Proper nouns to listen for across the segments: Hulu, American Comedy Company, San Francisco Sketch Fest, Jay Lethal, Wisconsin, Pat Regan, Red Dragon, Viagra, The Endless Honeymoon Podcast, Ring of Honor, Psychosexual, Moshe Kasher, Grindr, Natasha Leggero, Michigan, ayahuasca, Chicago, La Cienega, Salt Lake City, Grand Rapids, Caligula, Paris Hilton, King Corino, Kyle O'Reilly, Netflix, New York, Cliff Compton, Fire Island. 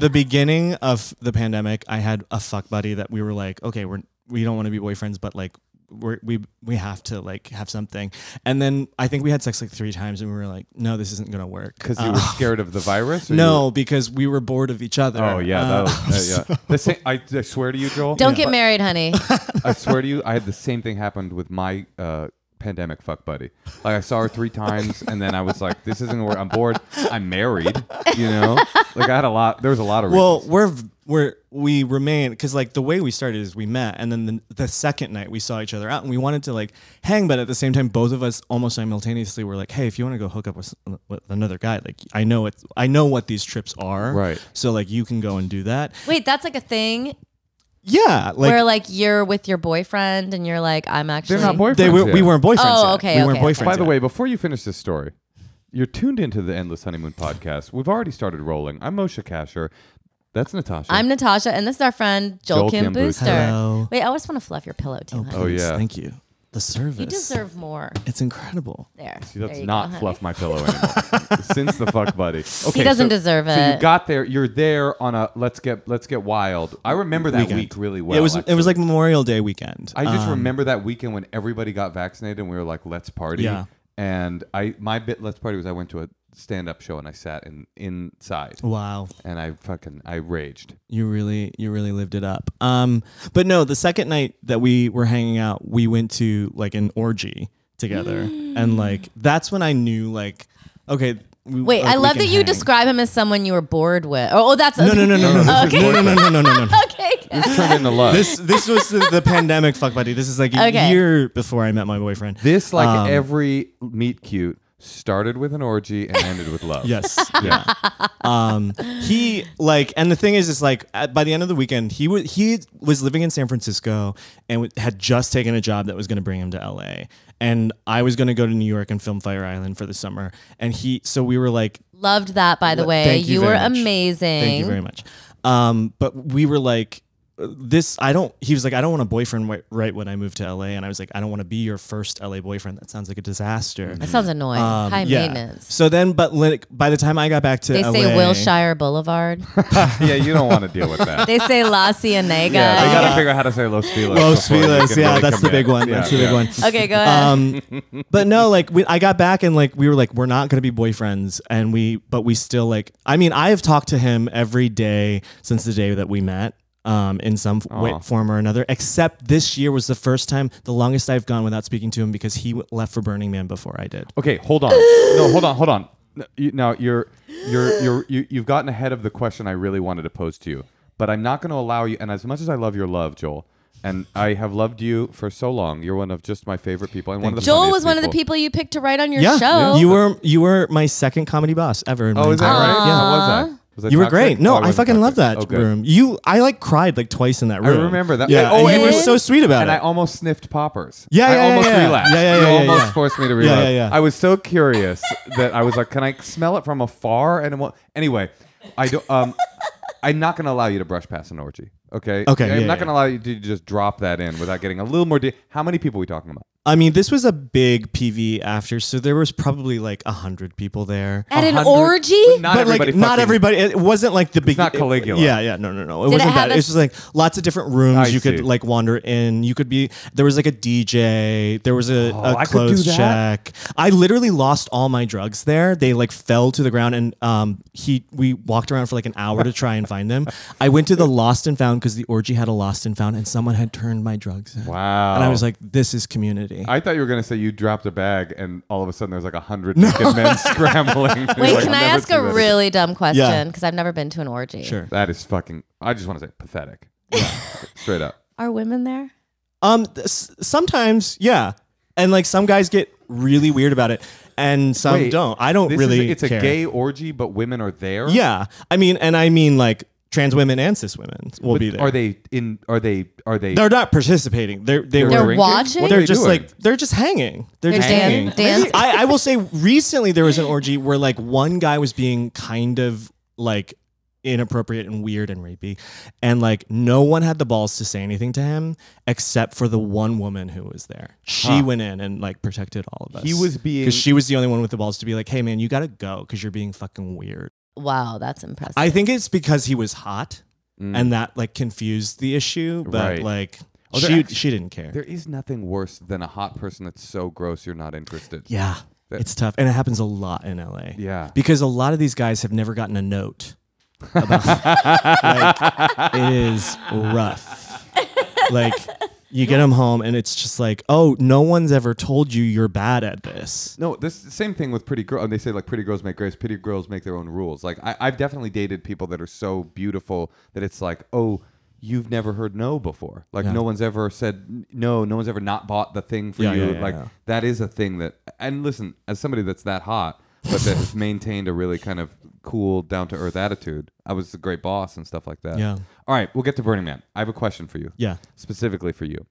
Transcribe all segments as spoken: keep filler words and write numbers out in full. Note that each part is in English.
the beginning of the pandemic, I had a fuck buddy that we were like, okay, we're we don't want to be boyfriends, but like we're, we we have to like have something. And then I think we had sex like three times, and we were like, no, this isn't gonna work. Because uh, you were scared of the virus. Or no, because we were bored of each other. Oh yeah, uh, that was, uh, yeah. The same, I, I swear to you, Joel. Don't yeah. get married, honey. I swear to you, I had the same thing happened with my. Uh, pandemic fuck buddy. Like I saw her three times and then I was like, this isn't gonna work. I'm bored. I'm married, you know? Like I had a lot, there was a lot of well, reasons. Well, we're, we're, we remain, because like the way we started is we met and then the, the second night we saw each other out and we wanted to like hang, but at the same time, both of us almost simultaneously were like, hey, if you wanna go hook up with, with another guy, like I know it, I know what these trips are. Right. So like you can go and do that. Wait, that's like a thing? Yeah, like where like you're with your boyfriend and you're like, I'm actually they're not boyfriends. They were, we weren't boyfriends. Oh, okay. Yet. We okay, weren't okay. boyfriends. By the yet. way, before you finish this story, you're tuned into the Endless Honeymoon podcast. We've already started rolling. I'm Moshe Kasher. That's Natasha. I'm Natasha, and this is our friend Joel, Joel Kim, Kim Booster. Hello. Wait, I always want to fluff your pillow too. Oh, oh yeah, thank you. The service. You deserve more. It's incredible. There. She does there not go, fluff my pillow anymore. Since the fuck buddy. Okay, he doesn't so, deserve it. So you got there. You're there on a let's get let's get wild. I remember that weekend. week really well. It was actually. It was like Memorial Day weekend. I just um, remember that weekend when everybody got vaccinated and we were like, let's party. Yeah. And I my bit let's party was I went to a stand-up show and I sat in inside. Wow. And I fucking I raged. You really you really lived it up. Um but no, the second night that we were hanging out, we went to like an orgy together. Mm. And like that's when I knew like okay, we, wait, like, I love that you hang. describe him as someone you were bored with. Oh, oh that's okay. No, no, no, no, no. Okay. No, no, no, no, no, no, no. Okay. This turned into love. This this was the, the pandemic fuck buddy. This is like a okay. year before I met my boyfriend. This like um, every meet cute started with an orgy and ended with love. Yes. Yeah. um, he like, and the thing is, is like at, by the end of the weekend, he was he was living in San Francisco and had just taken a job that was going to bring him to L A. And I was going to go to New York and film Fire Island for the summer. And he, so we were like, loved that. By the way, you, you were much. amazing. Thank you very much. Um, but we were like. This I don't he was like I don't want a boyfriend right when I moved to L A, and I was like, I don't want to be your first L A boyfriend. That sounds like a disaster. Mm-hmm. That sounds annoying. um, high yeah. maintenance. So then but like, by the time I got back to they L A, say Wilshire Boulevard. Yeah, you don't want to deal with that. They say La Cienega. Yeah, they gotta figure out how to say Los Feliz. Los Feliz, yeah, really that's the big in. one. Yeah, that's the yeah. big one. Okay, go ahead. Um, but no, like we, I got back and like we were like we're not gonna be boyfriends, and we but we still like I mean I have talked to him every day since the day that we met. Um, in some way, form or another, except this year was the first time, the longest I've gone without speaking to him because he w left for Burning Man before I did. Okay, hold on. No, hold on, hold on. Now you're you're you're you, you've gotten ahead of the question I really wanted to pose to you, but I'm not going to allow you. And as much as I love your love, Joel, and I have loved you for so long, you're one of just my favorite people. And one of the Joel was one people. of the people you picked to write on your yeah, show. Yeah. You were you were my second comedy boss ever. In oh, is that time. right? Yeah, how was that? You were great. No, oh, I, I fucking love that oh, room. You, I like cried like twice in that room. I remember that. Yeah. Oh, and you were so sweet about and it. And I almost sniffed poppers. Yeah, yeah, I almost yeah, yeah. relapsed. Yeah, yeah, yeah. You yeah, almost yeah. forced me to relapse. Yeah, yeah, yeah. I was so curious that I was like, can I smell it from afar? And it won't. Anyway, I do, um, I'm not going to allow you to brush past an orgy. Okay. Okay. I'm yeah, not going to yeah. allow you to just drop that in without getting a little more. How many people are we talking about? I mean, this was a big P V after, so there was probably like a hundred people there at an orgy. But not but everybody. Like, not everybody. It wasn't like the big. It's not Caligula. It, yeah, yeah, no, no, no. It Did wasn't that. It was just like lots of different rooms I you see. could like wander in. You could be there was like a D J. There was a, oh, a clothes check. I literally lost all my drugs there. They like fell to the ground, and um, he we walked around for like an hour to try and find them. I went to the lost and found because the orgy had a lost and found, and someone had turned my drugs in. Wow. And I was like, this is community. I thought you were going to say you dropped a bag and all of a sudden there's like a hundred no. naked men scrambling. Wait, like, can I ask a this. really dumb question? Because yeah. I've never been to an orgy. Sure. That is fucking, I just want to say pathetic. Yeah. Straight up. Are women there? Um, sometimes, yeah. And like some guys get really weird about it and some Wait, don't. I don't really a, It's care. a gay orgy, but women are there? Yeah. I mean, and I mean like trans women and cis women will but be there. Are they in? Are they? Are they? They're not participating. They're they they're were, watching. What are they're they just doing? like they're just hanging. They're, they're just hanging. Dancing. I, I will say recently there was an orgy where like one guy was being kind of like inappropriate and weird and rapey, and like no one had the balls to say anything to him except for the one woman who was there. She huh. went in and like protected all of us. He was being because she was the only one with the balls to be like, hey man, you gotta go because you're being fucking weird. Wow, that's impressive. I think it's because he was hot mm. and that like confused the issue, but right. like oh, she actually, she didn't care. There is nothing worse than a hot person that's so gross you're not interested. Yeah. That, it's tough, and it happens a lot in L A. Yeah. Because a lot of these guys have never gotten a note about like it is rough. Like you get them home and it's just like, oh, no one's ever told you you're bad at this. No, this same thing with pretty girls. They say like pretty girls make grace, pretty girls make their own rules. Like I, I've definitely dated people that are so beautiful that it's like, oh, you've never heard no before. Like yeah. no one's ever said no. No one's ever not bought the thing for yeah, you. Yeah, yeah, like yeah. that is a thing that, and listen, as somebody that's that hot, but that has maintained a really kind of cool, down to earth attitude. I was a great boss and stuff like that. Yeah. All right, we'll get to Burning Man. I have a question for you. Yeah. Specifically for you.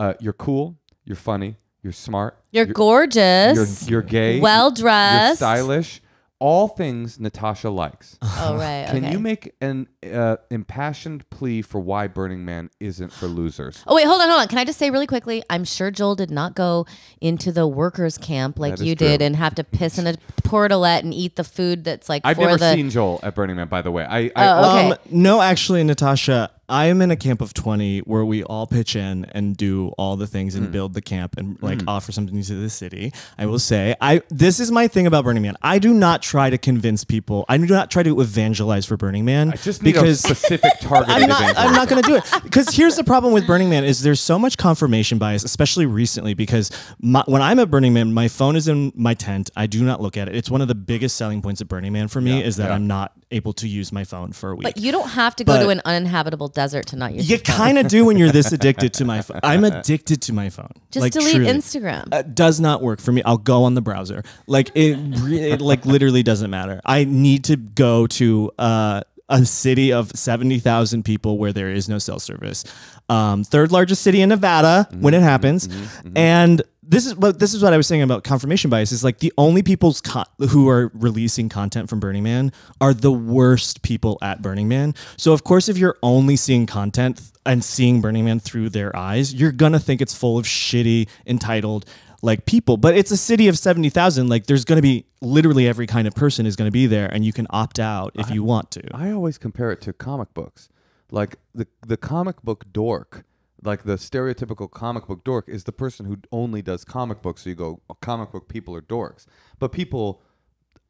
Uh, you're cool. You're funny. You're smart. You're, you're gorgeous. You're, you're gay. Well dressed. You're stylish. All things Natasha likes. Oh, right. Can okay. you make an uh, impassioned plea for why Burning Man isn't for losers? Oh, wait, hold on, hold on. Can I just say really quickly, I'm sure Joel did not go into the workers' camp like you true. did and have to piss in a portalette and eat the food that's like I've for never the... seen Joel at Burning Man, by the way. I, I, oh, okay. um, no, actually, Natasha, I am in a camp of twenty where we all pitch in and do all the things and mm. build the camp and like mm. offer something to the city. I will say, I this is my thing about Burning Man. I do not try to convince people. I do not try to evangelize for Burning Man. I just need because a specific target. I'm not, I'm not going to do it. Because here's the problem with Burning Man is there's so much confirmation bias, especially recently, because my, when I'm at Burning Man, my phone is in my tent. I do not look at it. It's one of the biggest selling points of Burning Man for me yeah, is that yeah. I'm not able to use my phone for a week. But you don't have to go but to an uninhabitable desert to not use you kind of do when you're this addicted to my phone. I'm addicted to my phone. Just like, delete truly. Instagram. Uh, does not work for me. I'll go on the browser. Like it, it like literally doesn't matter. I need to go to uh, a city of seventy thousand people where there is no cell service. Um, third largest city in Nevada mm-hmm, when it happens. Mm-hmm, mm-hmm. And This is what this is what I was saying about confirmation bias is like the only people's co who are releasing content from Burning Man are the worst people at Burning Man. So of course, if you're only seeing content and seeing Burning Man through their eyes, you're gonna think it's full of shitty, entitled like people. But it's a city of seventy thousand. Like there's gonna be literally every kind of person is gonna be there, and you can opt out if I, you want to. I always compare it to comic books, like the the comic book dork. Like the stereotypical comic book dork is the person who only does comic books. So you go, oh, comic book people are dorks, but people,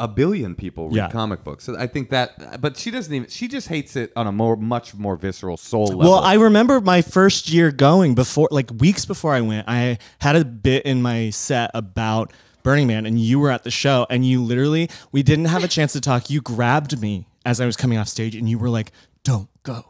a billion people read yeah. comic books. So I think that, but she doesn't even, she just hates it on a more, much more visceral soul level. Well, I remember my first year going before, like weeks before I went, I had a bit in my set about Burning Man and you were at the show and you literally, we didn't have a chance to talk. You grabbed me as I was coming off stage and you were like, don't go.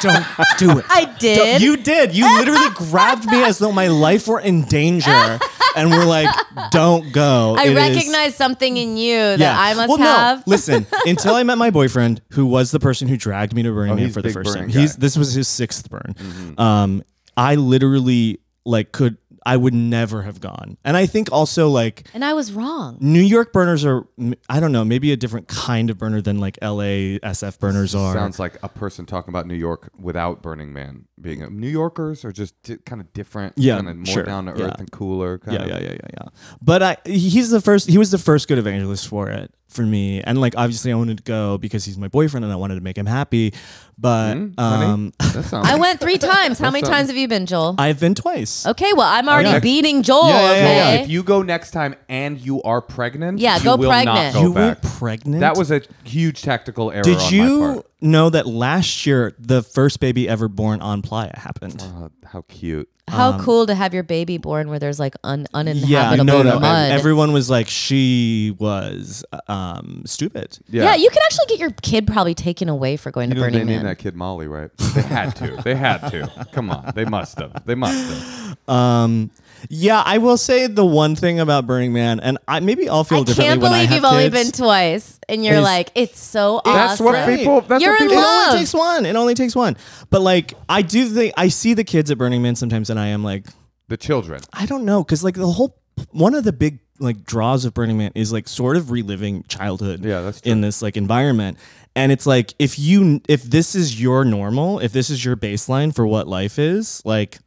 Don't do it. I did. Don't, you did. You literally grabbed me as though my life were in danger and were like, don't go. I it recognize is... something in you yeah. that I must well, have. No. Listen, until I met my boyfriend, who was the person who dragged me to Burning oh, Man for the first time. He's, this was his sixth burn. Mm-hmm. um, I literally like could, I would never have gone. And I think also like... And I was wrong. New York burners are, I don't know, maybe a different kind of burner than like L A, S F burners are. Sounds like a person talking about New York without Burning Man being a... New Yorkers are just kind of different. Yeah, kind of more sure. down to earth yeah. and cooler. Kind yeah, of. yeah, yeah, yeah, yeah. But I, he's the first, he was the first good evangelist for it, for me. And like, obviously I wanted to go because he's my boyfriend and I wanted to make him happy. But mm, um, I went three times. How many times have you been, Joel? I've been twice. Okay, well, I'm already okay. beating Joel. Yeah, yeah, okay? yeah, yeah. If you go next time and you are pregnant, yeah, you go will pregnant. Not go you back. were pregnant? That was a huge tactical error. Did on you my part. know that last year the first baby ever born on Playa happened? Oh, how cute. How um, cool to have your baby born where there's like un uninhabitable yeah, no, no, mud. Everyone was like, she was um, stupid. Yeah. yeah, you can actually get your kid probably taken away for going you to know, Burning they Man. They named that kid Molly, right? They had to. They had to. Come on. They must have. They must have. Um, yeah, I will say the one thing about Burning Man, and I, maybe I'll feel I differently when I have I can't believe you've kids, only been twice, and you're like, it's so awesome. That's what people... That's you're what people, in love. It only takes one. It only takes one. But like, I do think... I see the kids at Burning Man sometimes, and I am like... The children. I don't know, because like the whole... One of the big like draws of Burning Man is like sort of reliving childhood yeah, that's in this like environment. And it's like, if you... If this is your normal, if this is your baseline for what life is, like...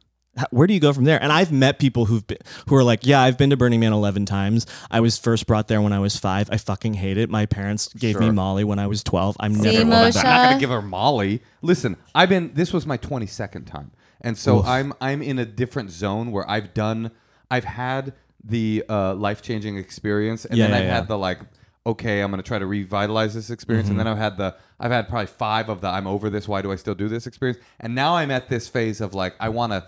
where do you go from there? And I've met people who've been, who are like, yeah, I've been to Burning Man eleven times. I was first brought there when I was five. I fucking hate it. My parents gave sure. me Molly when I was twelve. I'm See, never going back. I'm not going to give her Molly. Listen, I've been, this was my twenty-second time. And so Oof. I'm, I'm in a different zone where I've done, I've had the uh, life-changing experience. And yeah, then I've yeah, had yeah. the like, okay, I'm going to try to revitalize this experience. Mm-hmm. And then I've had the, I've had probably five of the, I'm over this. Why do I still do this experience? And now I'm at this phase of like, I want to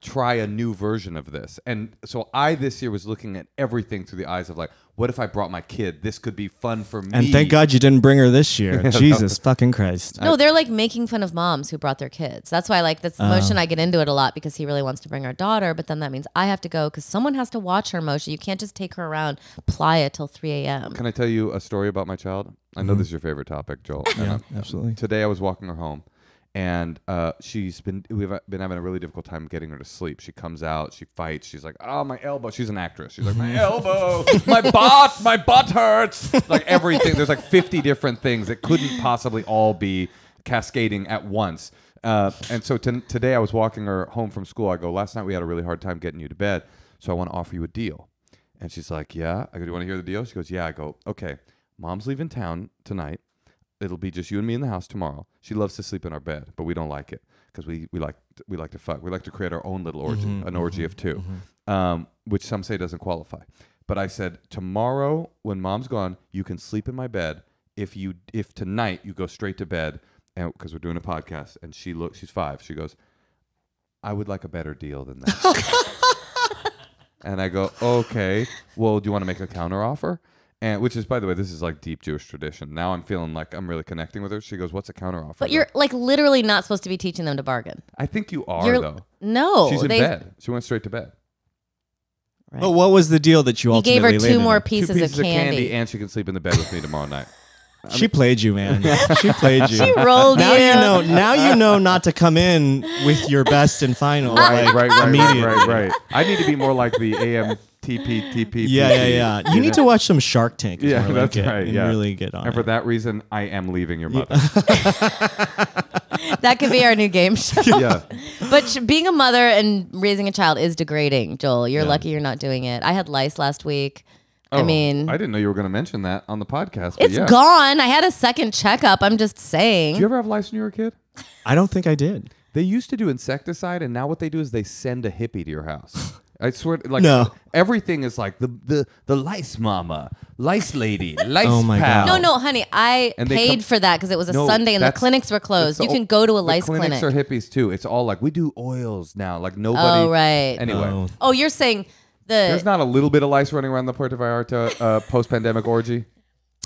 try a new version of this. And so I this year was looking at everything through the eyes of like, what if I brought my kid? This could be fun for me. And thank God you didn't bring her this year. Jesus fucking Christ. No, they're like making fun of moms who brought their kids. That's why like that's uh, Moshe and I get into it a lot, because he really wants to bring our daughter, but then that means I have to go because someone has to watch her, Moshe. You can't just take her around Playa till three A M Can I tell you a story about my child? I know mm-hmm. this is your favorite topic, Joel. Yeah, I'm, absolutely. Today I was walking her home. And uh, she's been, we've been having a really difficult time getting her to sleep. She comes out, she fights. She's like, oh, my elbow. She's an actress. She's like, my elbow, my butt, my butt hurts. Like everything. There's like fifty different things that couldn't possibly all be cascading at once. Uh, and so t today I was walking her home from school. I go, last night we had a really hard time getting you to bed. So I want to offer you a deal. And she's like, yeah. I go, do you want to hear the deal? She goes, yeah. I go, okay, mom's leaving town tonight. It'll be just you and me in the house tomorrow. She loves to sleep in our bed, but we don't like it because we, we, like, we like to fuck. We like to create our own little orgy, mm-hmm, an orgy mm-hmm, of two, mm-hmm. um, which some say doesn't qualify. But I said, tomorrow when mom's gone, you can sleep in my bed. If you if tonight you go straight to bed, and because we're doing a podcast, and she looks, she's five. She goes, I would like a better deal than that. And I go, okay, well, do you want to make a counter offer? And which is, by the way, this is like deep Jewish tradition. Now I'm feeling like I'm really connecting with her. She goes, what's a counteroffer? But you're like literally not supposed to be teaching them to bargain. I think you are, you're, though. No. She's in bed. She went straight to bed. Right. But what was the deal that you, you ultimately gave her two more pieces, two pieces of, candy. of candy. And she can sleep in the bed with me tomorrow night. I'm she played you, man. She played you. She rolled now you. Now you know. Now you know not to come in with your best and final. Right, like, right, right, right, right, right. I need to be more like the A M T P T P. Yeah, yeah, yeah. You, you need know? to watch some Shark Tank. Yeah, like that's it, right. And yeah. really get on. And for it. that reason, I am leaving your mother. That could be our new game show. Yeah. But being a mother and raising a child is degrading, Joel. You're yeah. lucky you're not doing it. I had lice last week. Oh, I mean, I didn't know you were going to mention that on the podcast. It's yeah. gone. I had a second checkup. I'm just saying. Do you ever have lice when you were a kid? I don't think I did. They used to do insecticide, and now what they do is they send a hippie to your house. I swear, like no. everything is like the the the lice mama, lice lady, lice oh my pal. God. No, no, honey, I and paid for that because it was a no, Sunday and the clinics were closed. You can go to a lice clinic. Clinics are hippies too. It's all like we do oils now. Like nobody. Oh right. Anyway. No. Oh, you're saying. The There's not a little bit of lice running around the Puerto Vallarta uh, post-pandemic orgy?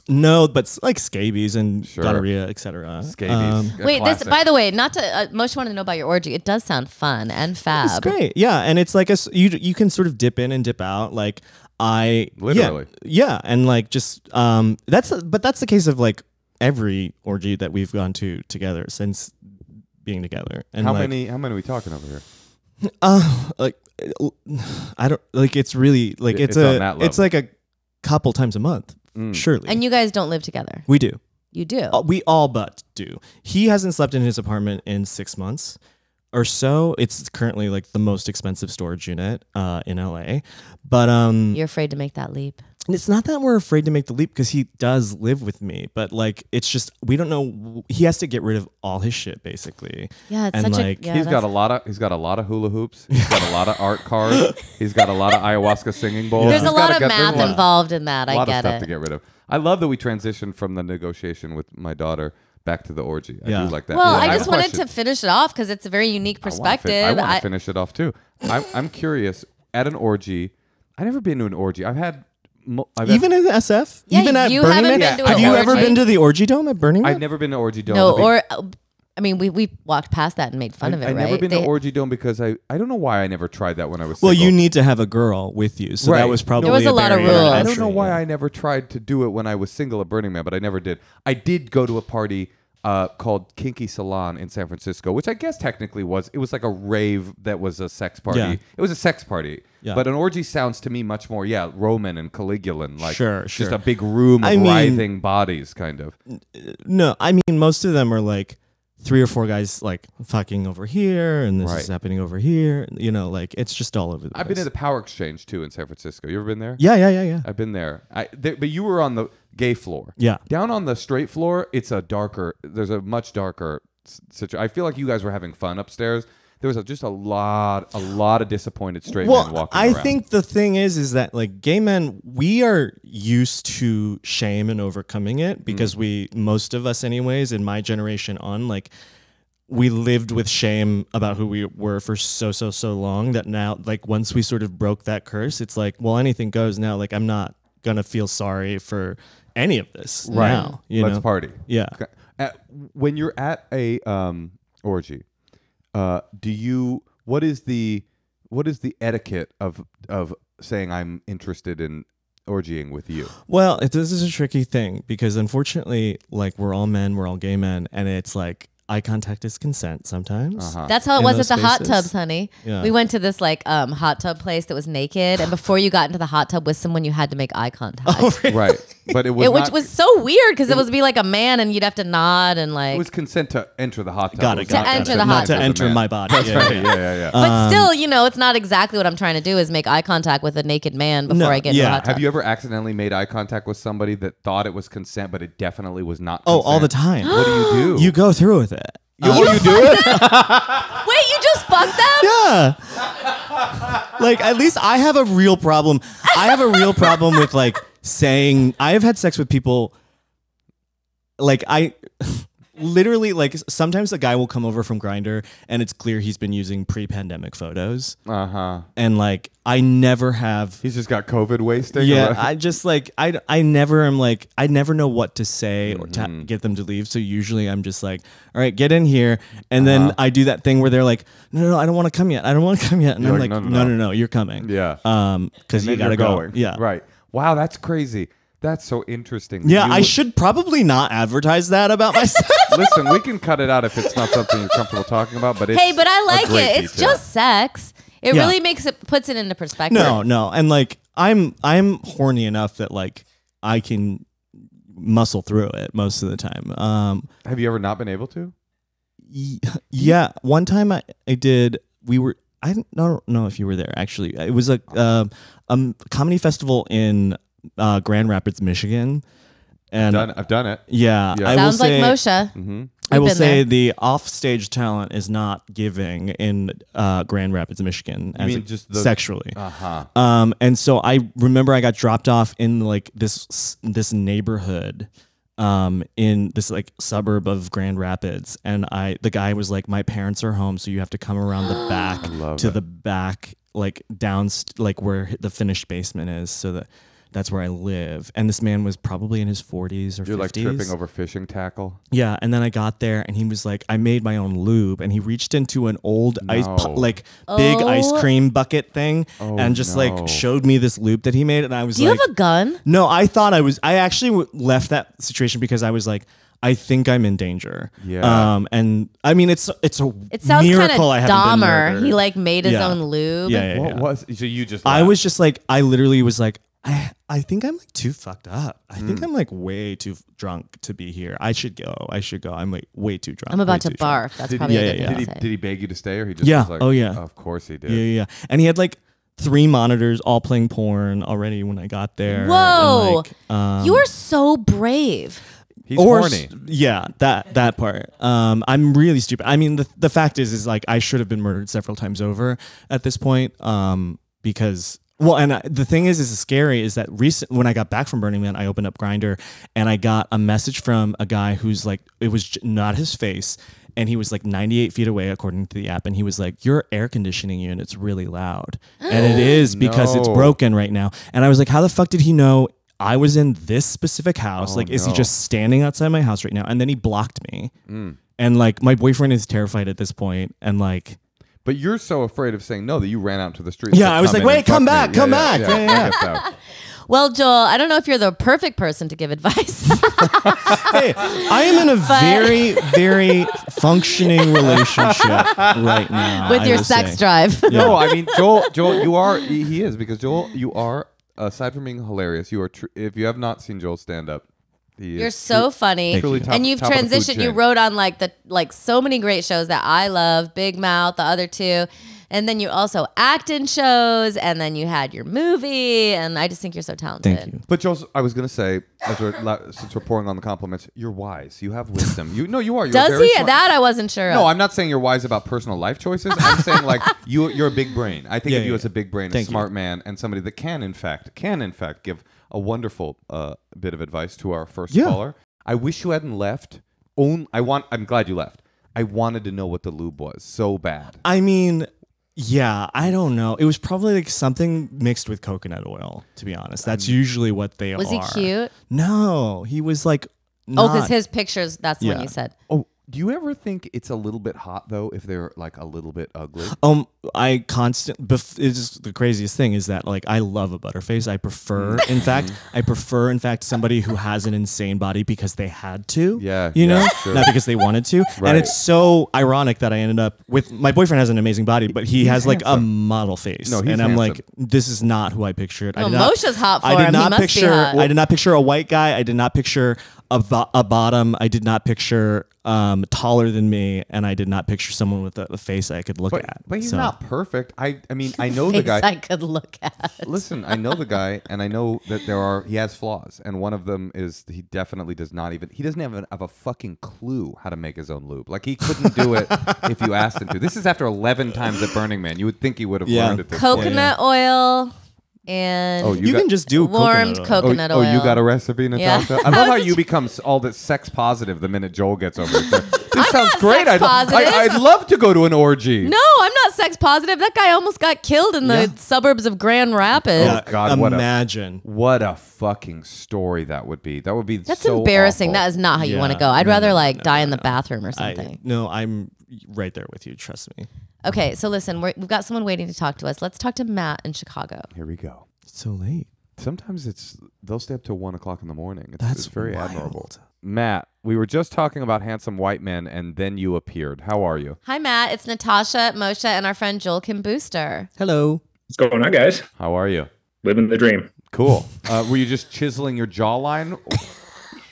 No, but like scabies and sure. gonorrhea, et cetera. Scabies. Um, wait, this, by the way, not to uh, Moshe wanted to know about your orgy. It does sound fun and fab. It's great, yeah, and it's like a you you can sort of dip in and dip out, like I literally, yeah, yeah and like just um that's but that's the case of like every orgy that we've gone to together since being together. And how like, many? How many are we talking over here? Uh, like I don't like. It's really like it's, it's a. It's like a couple times a month, mm. surely. And you guys don't live together. We do. You do. Uh, we all but do. He hasn't slept in his apartment in six months or so. It's currently like the most expensive storage unit uh, in L A. But um, you're afraid to make that leap. And it's not that we're afraid to make the leap because he does live with me, but like it's just we don't know. He has to get rid of all his shit basically. Yeah, it's and such like a, yeah, he's got a lot of he's got a lot of hula hoops. He's got a lot of art cards. He's got a lot of ayahuasca singing bowls. There's he's a lot of math lot, involved in that. I get it. A lot of stuff it. to get rid of. I love that we transitioned from the negotiation with my daughter back to the orgy. I yeah. do like that. Well, yeah, I just I wanted question. to finish it off because it's a very unique perspective. I want to fin finish it off too. I'm, I'm curious. At an orgy, I've never been to an orgy. I've had. I've Even in the S F? Yeah, Even at you Burning Man? Yeah. Have you orgy? ever been to the Orgy Dome at Burning Man? I've never been to Orgy Dome. No, or, I mean, we, we walked past that and made fun I, of it, I've right? I've never been they, to Orgy Dome because I, I don't know why I never tried that when I was single. Well, you need to have a girl with you, so right. that was probably there was a, a lot of rules. I don't know why I never tried to do it when I was single at Burning Man, but I never did. I did go to a party uh, called Kinky Salon in San Francisco, which I guess technically was, it was like a rave that was a sex party. Yeah. It was a sex party. Yeah. But an orgy sounds to me much more, yeah, Roman and Caligulan, like sure, just sure. a big room of I mean, writhing bodies, kind of. No, I mean, most of them are like three or four guys like fucking over here, and this right. is happening over here. You know, like it's just all over the place. I've been to the Power Exchange too in San Francisco. You ever been there? Yeah, yeah, yeah, yeah. I've been there. I there, but you were on the gay floor. Yeah. Down on the straight floor, it's a darker. There's a much darker situation. I feel like you guys were having fun upstairs. There was a, just a lot, a lot of disappointed straight well, men walking I around. I think the thing is, is that like gay men, we are used to shame and overcoming it because mm-hmm. we, most of us anyways, in my generation on, like we lived with shame about who we were for so, so, so long that now, like once we sort of broke that curse, it's like, well, anything goes now. Like I'm not going to feel sorry for any of this right. now. You Let's know? Party. Yeah. At, when you're at a um, orgy, Uh, do you what is the what is the etiquette of of saying I'm interested in orgying with you? Well, it, this is a tricky thing because unfortunately, like we're all men, we're all gay men, and it's like eye contact is consent sometimes. Uh-huh. That's how it in was at the spaces. Hot tubs, honey. Yeah. We went to this like um, hot tub place that was naked, and before you got into the hot tub with someone, you had to make eye contact. Oh, really? Right, but it was it, not, which was so weird because it, it was, would be like a man, and you'd have to nod and like. It was consent to enter the hot tub. Got it. Got to it, enter it. the hot not tub. To enter my body. That's yeah, right. Yeah, yeah, yeah. yeah. Um, but still, you know, it's not exactly what I'm trying to do is make eye contact with a naked man before no, I get yeah. into the hot tub. Have you ever accidentally made eye contact with somebody that thought it was consent, but it definitely was not? Consent? Oh, all the time. What do you do? You go through with it. You, um, you, you do it? Wait, you just fucked them? Yeah. Like, at least I have a real problem. I have a real problem with, like, saying... I have had sex with people... Like, I... Literally, like, sometimes a guy will come over from Grindr, and it's clear he's been using pre-pandemic photos. Uh-huh. And, like, I never have... He's just got COVID wasting? Yeah, I just, like, I, I never am, like... I never know what to say mm-hmm. or to get them to leave, so usually I'm just like, all right, get in here. And uh-huh. then I do that thing where they're like, no, no, no, I don't want to come yet. I don't want to come yet. And you're I'm like, like no, no, no, no, no, you're coming. Yeah. Um, because you got to go. Going. Yeah. Right. Wow, that's crazy. That's so interesting. Yeah, you I would... should probably not advertise that about myself. Listen, we can cut it out if it's not something you're comfortable talking about. But it's hey, but I like it. It's detail. Just sex. It yeah. really makes it puts it into perspective. No, no, and like I'm I'm horny enough that like I can muscle through it most of the time. Um, Have you ever not been able to? Y yeah, one time I I did. We were. I don't know if you were there actually. It was a uh, um comedy festival in. Uh, Grand Rapids, Michigan, and I've done, I've done it. Yeah, yeah. I sounds will say, like Moshe. Mm-hmm. I will say there. The off-stage talent is not giving in uh, Grand Rapids, Michigan, as mean just the, sexually. Uh-huh. Um, and so I remember I got dropped off in like this this neighborhood, um, in this like suburb of Grand Rapids, and I the guy was like, "My parents are home, so you have to come around the back to it. The back, like down, like where the finished basement is, so that." That's where I live. And this man was probably in his forties or You're fifties. You're like tripping over fishing tackle? Yeah. And then I got there and he was like, I made my own lube. And he reached into an old, no. ice, like oh. big ice cream bucket thing oh, and just no. like showed me this lube that he made. And I was Do like- Do you have a gun? No, I thought I was, I actually left that situation because I was like, I think I'm in danger. Yeah. Um, and I mean, it's it's a it sounds miracle I haven't been murdered. He like made his yeah. own lube. Yeah, yeah, yeah, yeah. What was, so you just laughed. I was just like, I literally was like, I, I think I'm like too fucked up. I mm. think I'm like way too drunk to be here. I should go. I should go. I'm like way too drunk. I'm about to barf. Drunk. That's did, probably yeah, a good yeah, thing yeah. to did, he, did he beg you to stay or he just yeah. was like, oh, yeah. Of course he did. Yeah, yeah. And he had like three monitors all playing porn already when I got there. Whoa. And, like, um, you are so brave. He's or, horny. Yeah, that that part. Um, I'm really stupid. I mean, the, the fact is, is like I should have been murdered several times over at this point um, because... Well, and I, the thing is, is scary is that recent when I got back from Burning Man, I opened up Grindr and I got a message from a guy who's like, it was not his face. And he was like ninety-eight feet away, according to the app. And he was like, your air conditioning unit's really loud. And it is because no. it's broken right now. And I was like, how the fuck did he know I was in this specific house? Oh, like, no. is he just standing outside my house right now? And then he blocked me. Mm. And like, my boyfriend is terrified at this point. And like... But you're so afraid of saying no that you ran out to the street. Yeah, I was like, wait, come back, come back. Yeah, yeah, yeah. Well, Joel, I don't know if you're the perfect person to give advice. Hey, I am in a but... very, very functioning relationship right now. With I your sex say. Drive. Yeah. No, I mean, Joel, Joel, you are, he is, because Joel, you are, aside from being hilarious, you are, tr if you have not seen Joel stand up, The, You're so funny, you. top, and you've transitioned. You wrote on like the like so many great shows that I love, Big Mouth, the other two, and then you also act in shows, and then you had your movie, and I just think you're so talented. Thank you. But Joel, I was gonna say, as we're, since we're pouring on the compliments, you're wise. You have wisdom. You no, you are. You're Does very he? Smart. That I wasn't sure. No, of. I'm not saying you're wise about personal life choices. I'm saying like you, you're a big brain. I think yeah, of yeah, you yeah. as a big brain, Thank a smart you. man, and somebody that can in fact can in fact give. A wonderful uh, bit of advice to our first yeah. caller. I wish you hadn't left. Only, I want. I'm glad you left. I wanted to know what the lube was so bad. I mean, yeah, I don't know. It was probably like something mixed with coconut oil. To be honest, that's um, usually what they was are. Was he cute? No, he was like. Not, oh, because his pictures. That's yeah. when you said. Oh, do you ever think it's a little bit hot though if they're like a little bit ugly? Um, I constant. It's just the craziest thing is that like I love a butterface. I prefer, in fact, I prefer, in fact, somebody who has an insane body because they had to. Yeah, you yeah, know, sure. not because they wanted to. Right. And it's so ironic that I ended up with my boyfriend has an amazing body, but he he's has handsome. like a model face. No, he's and I'm handsome. like, this is not who I pictured. No, I did not, Moshe's hot for I did him. Not he must picture. Be hot. I did not picture a white guy. I did not picture a, bo a bottom. I did not picture. Um, taller than me, and I did not picture someone with a, a face I could look but, at. But he's so. not perfect. I, I mean, I know the guy. I could look at. Listen, I know the guy, and I know that there are. He has flaws, and one of them is he definitely does not even. He doesn't even have a fucking clue how to make his own lube. Like he couldn't do it if you asked him to. This is after eleven times at Burning Man. You would think he would have yeah. learned it. This Coconut point. oil. And oh, you, you got, can just do warmed coconut oil. Coconut oil. Oh, oh, you got a recipe, Natasha? Yeah. I love how you become all that sex positive the minute Joel gets over it. This sounds great. I'd, I, I'd love to go to an orgy. No, I'm not sex positive. That guy almost got killed in the yeah. suburbs of Grand Rapids. Oh, God. Imagine. What a, what a fucking story that would be. That would be That's so embarrassing. Awful. That is not how you yeah. want to go. I'd no, rather no, like no, die no, in the no. bathroom or something. I, no, I'm right there with you. Trust me. Okay, so listen, we're, we've got someone waiting to talk to us. Let's talk to Matt in Chicago. Here we go. It's so late. Sometimes it's they'll stay up till one o'clock in the morning. It's, That's it's very wild. admirable. Matt, we were just talking about handsome white men, and then you appeared. How are you? Hi, Matt. It's Natasha, Moshe, and our friend Joel Kim Booster. Hello. What's going on, guys? How are you? Living the dream. Cool. uh, were you just chiseling your jawline?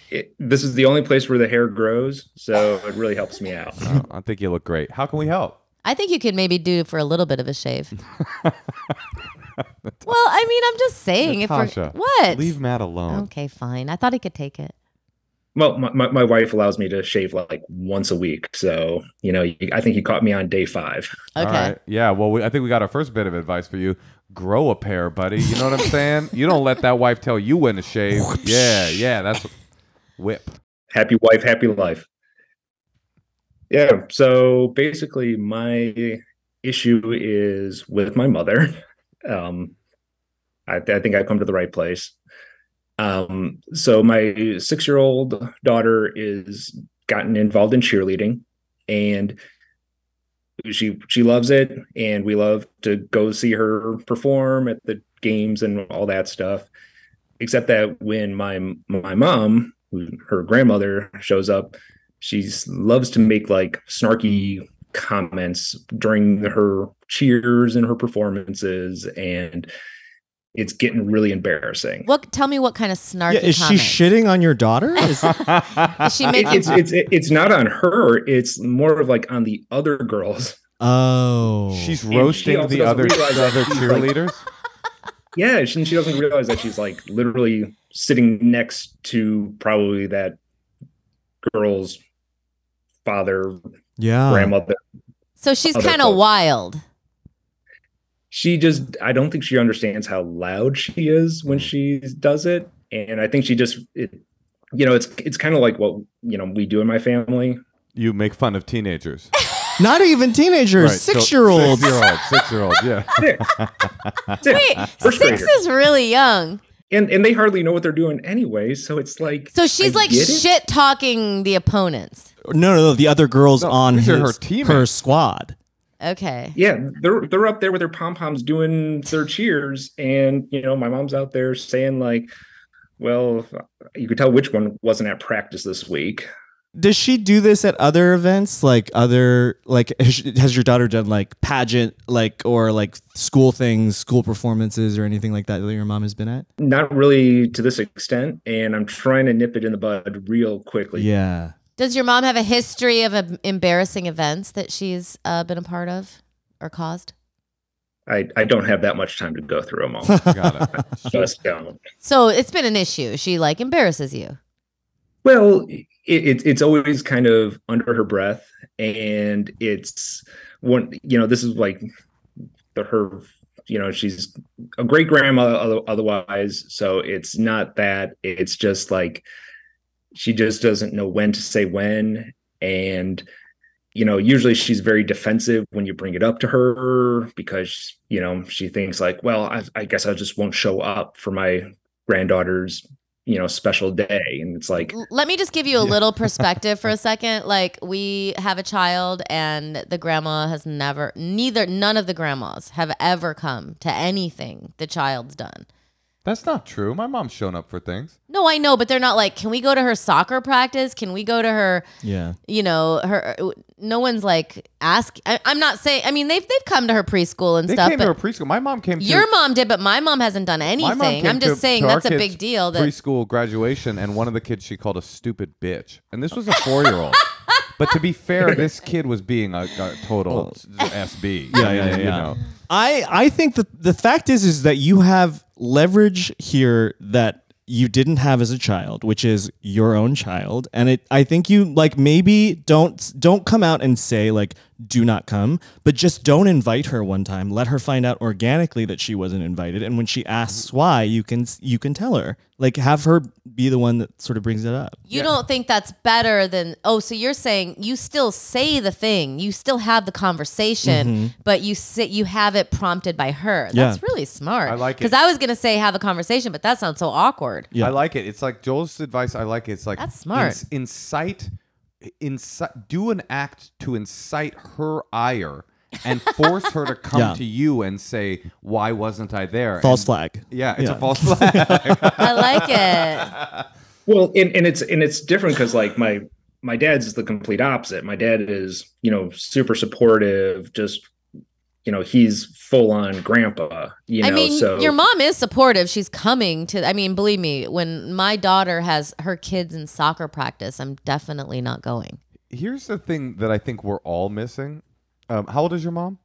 It, this is the only place where the hair grows, so it really helps me out. Oh, I think you look great. How can we help? I think you could maybe do for a little bit of a shave. Well, I mean, I'm just saying. Natasha, if we're, what? Leave Matt alone. Okay, fine. I thought he could take it. Well, my, my, my wife allows me to shave like once a week. So, you know, I think you caught me on day five. Okay. All right. Yeah, well, we, I think we got our first bit of advice for you. Grow a pair, buddy. You know what I'm saying? You don't let that wife tell you when to shave. Yeah, yeah, that's whip. Happy wife, happy life. Yeah, so basically my issue is with my mother. Um, I, th I think I've come to the right place. Um, so my six-year-old daughter is gotten involved in cheerleading, and she she loves it, and we love to go see her perform at the games and all that stuff. Except that when my my mom, her grandmother, shows up, she loves to make like snarky comments during the, her cheers and her performances, and it's getting really embarrassing. What? Tell me what kind of snarky? Yeah, is comments? She shitting on your daughter? Is, is she making? It's, it's it's not on her. It's more of like on the other girls. Oh, she's roasting she the other the other cheerleaders. Like, yeah, and she, she doesn't realize that she's like literally sitting next to probably that girl's father, yeah, grandmother. So she's kind of wild. She just, I don't think she understands how loud she is when she does it. And I think she just, it, you know, it's it's kind of like what, you know, we do in my family. You make fun of teenagers. Not even teenagers, right, six-year-olds. So six-year-olds, six-year-olds, yeah. Six. Six. Wait, First six grader. is really young. And, and they hardly know what they're doing anyway, so it's like... So she's I like shit-talking the opponents. No, no, no, the other girls no, on his, her, team her squad. Okay. Yeah, they're, they're up there with their pom-poms doing their cheers, and, you know, my mom's out there saying, like, well, you could tell which one wasn't at practice this week. Does she do this at other events? Like other, like has your daughter done like pageant, like, or like school things, school performances or anything like that that your mom has been at? Not really to this extent. And I'm trying to nip it in the bud real quickly. Yeah. Does your mom have a history of uh, embarrassing events that she's uh, been a part of or caused? I, I don't have that much time to go through them all. Got it. Just don't. So it's been an issue. She like embarrasses you. Well, it, it, it's always kind of under her breath, and it's one, you know, this is like the, her, you know, she's a great grandma otherwise. So it's not that, it's just like, she just doesn't know when to say when. And, you know, usually she's very defensive when you bring it up to her because, you know, she thinks like, well, I, I guess I just won't show up for my granddaughter's, you know, special day. And it's like, let me just give you a little perspective for a second. Like, we have a child and the grandma has never, neither, none of the grandmas have ever come to anything the child's done. That's not true. My mom's shown up for things. No, I know, but they're not like, can we go to her soccer practice? Can we go to her, yeah, you know, her, no one's like ask. I, I'm not saying, I mean, they've, they've come to her preschool and they stuff. They came but to her preschool. My mom came to. Your mom did, but my mom hasn't done anything. I'm just to, saying to that's a big deal. That preschool graduation, and one of the kids she called a stupid bitch. And this was a four-year-old. But to be fair, this kid was being a, a total well, S B. Yeah, yeah, yeah. yeah. You know. I, I think that the fact is, is that you have leverage here that you didn't have as a child, which is your own child. And it, I think you like maybe don't don't come out and say like, do not come, but just don't invite her one time. Let her find out organically that she wasn't invited. And when she asks why, you can you can tell her, like have her be the one that sort of brings it up. You yeah. don't think that's better than, oh, so you're saying you still say the thing. You still have the conversation, mm-hmm. but you sit, you have it prompted by her. That's yeah. really smart. I like it. Because I was going to say have a conversation, but that sounds so awkward. Yeah. I like it. It's like Joel's advice. I like it. It's like, that's smart. Ins incite Incite, do an act to incite her ire and force her to come yeah. to you and say, why wasn't I there? False and, flag. Yeah, it's yeah. a false flag. I like it. Well, and, and it's and it's different because like my my dad's is the complete opposite. My dad is, you know, super supportive, just, you know, he's full on grandpa. You know, I mean, so. Your mom is supportive. She's coming to, I mean, believe me, when my daughter has her kids in soccer practice, I'm definitely not going. Here's the thing that I think we're all missing. Um, how old is your mom?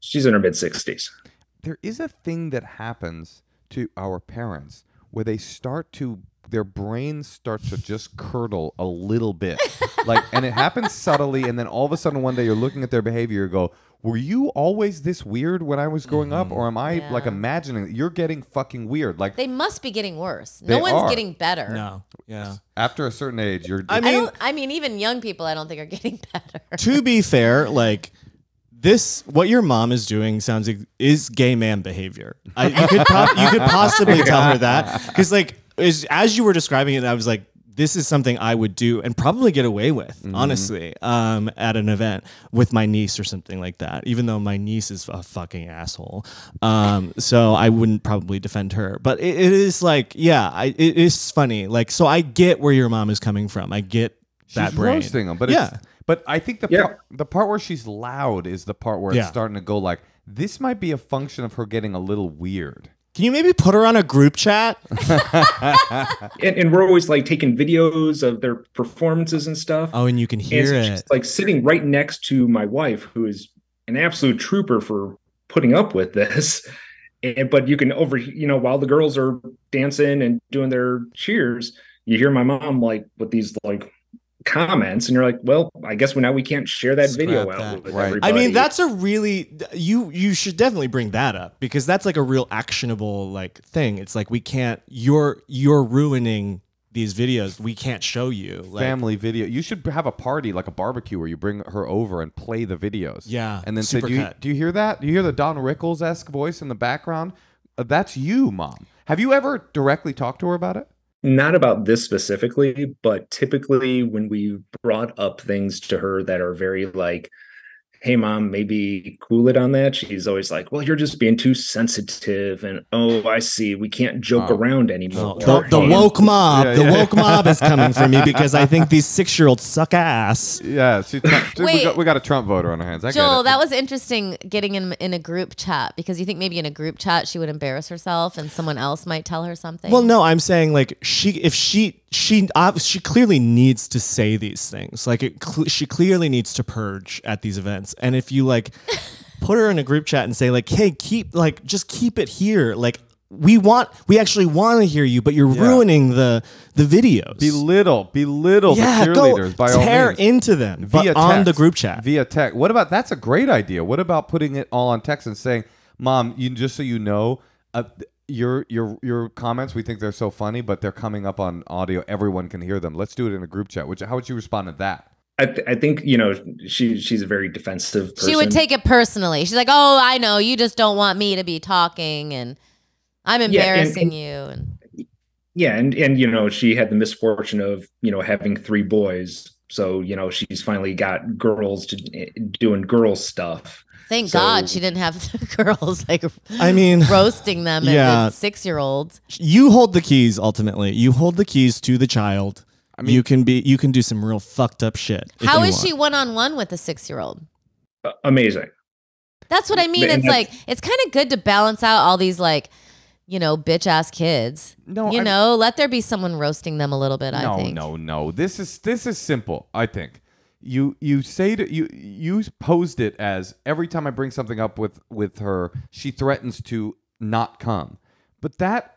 She's in her mid sixties. There is a thing that happens to our parents where they start to, their brain starts to just curdle a little bit. Like, and it happens subtly. And then all of a sudden, one day you're looking at their behavior, you go, were you always this weird when I was growing mm-hmm. up? Or am I yeah. like imagining that you're getting fucking weird? Like, they must be getting worse. No one's are. getting better. No. Yeah. After a certain age, you're. I mean, I, don't, I mean, even young people, I don't think are getting better. To be fair, like this, what your mom is doing sounds like, is gay man behavior. I, you could you could possibly tell her that because, like, as, as you were describing it, I was like, this is something I would do and probably get away with, mm-hmm. honestly, um, at an event with my niece or something like that, even though my niece is a fucking asshole. Um, so I wouldn't probably defend her. But it, it is like, yeah, I, it is funny. Like, so I get where your mom is coming from. I get that she's brain. Roasting them, but yeah. It's, but I think the, yeah. part, the part where she's loud is the part where yeah. it's starting to go like, this might be a function of her getting a little weird. Can you maybe put her on a group chat? and, and we're always like taking videos of their performances and stuff. Oh, and you can hear so it. She's like sitting right next to my wife, who is an absolute trooper for putting up with this. And, but you can over, you know, while the girls are dancing and doing their cheers, you hear my mom like with these like comments, and you're like, well, I guess now we can't share that Scrap video out that. With right. everybody. I mean, that's a really, you you should definitely bring that up because that's like a real actionable like thing. It's like, we can't, you're you're ruining these videos. We can't show you. Like, family video. You should have a party, like a barbecue, where you bring her over and play the videos. Yeah. And then say, do you, do you hear that? Do you hear the Don Rickles-esque voice in the background? Uh, that's you, Mom. Have you ever directly talked to her about it? Not about this specifically, but typically when we brought up things to her that are very like, hey, mom, maybe cool it on that, she's always like, well, you're just being too sensitive. And, oh, I see. We can't joke oh. around anymore. The, the woke mob. Yeah, yeah. The woke mob is coming for me because I think these six-year-olds suck ass. Yeah. She Wait, we, got, we got a Trump voter on our hands. I Joel, that was interesting getting in, in a group chat, because you think maybe in a group chat she would embarrass herself and someone else might tell her something. Well, no, I'm saying like she if she... She uh, she clearly needs to say these things. Like it cl she clearly needs to purge at these events. And if you like put her in a group chat and say like, "Hey, keep like just keep it here. Like we want we actually want to hear you, but you're yeah. ruining the the videos." Belittle, belittle yeah, the cheerleaders by all means. Tear into them via but text, on the group chat via text. What about that's a great idea? What about putting it all on text and saying, "Mom, you just so you know." Uh, Your your your comments, we think they're so funny, but they're coming up on audio. Everyone can hear them. Let's do it in a group chat. Which how would you respond to that? I, th I think you know she she's a very defensive person. She would take it personally. She's like, oh, I know you just don't want me to be talking, and I'm embarrassing yeah, and, and, you. And yeah, and and you know she had the misfortune of you know having three boys, so you know she's finally got girls to doing girl stuff. Thank so, God she didn't have the girls like I mean roasting them yeah. as six-year-olds. You hold the keys ultimately. You hold the keys to the child. I mean, you can be you can do some real fucked up shit. How is want. she one-on-one with a six-year-old? Uh, amazing. That's what I mean. It's like it's kind of good to balance out all these like you know, bitch ass kids. No, you I'm, know, let there be someone roasting them a little bit, no, I think. No, no, no. This is this is simple, I think. You you say to you you posed it as every time I bring something up with with her, she threatens to not come. But that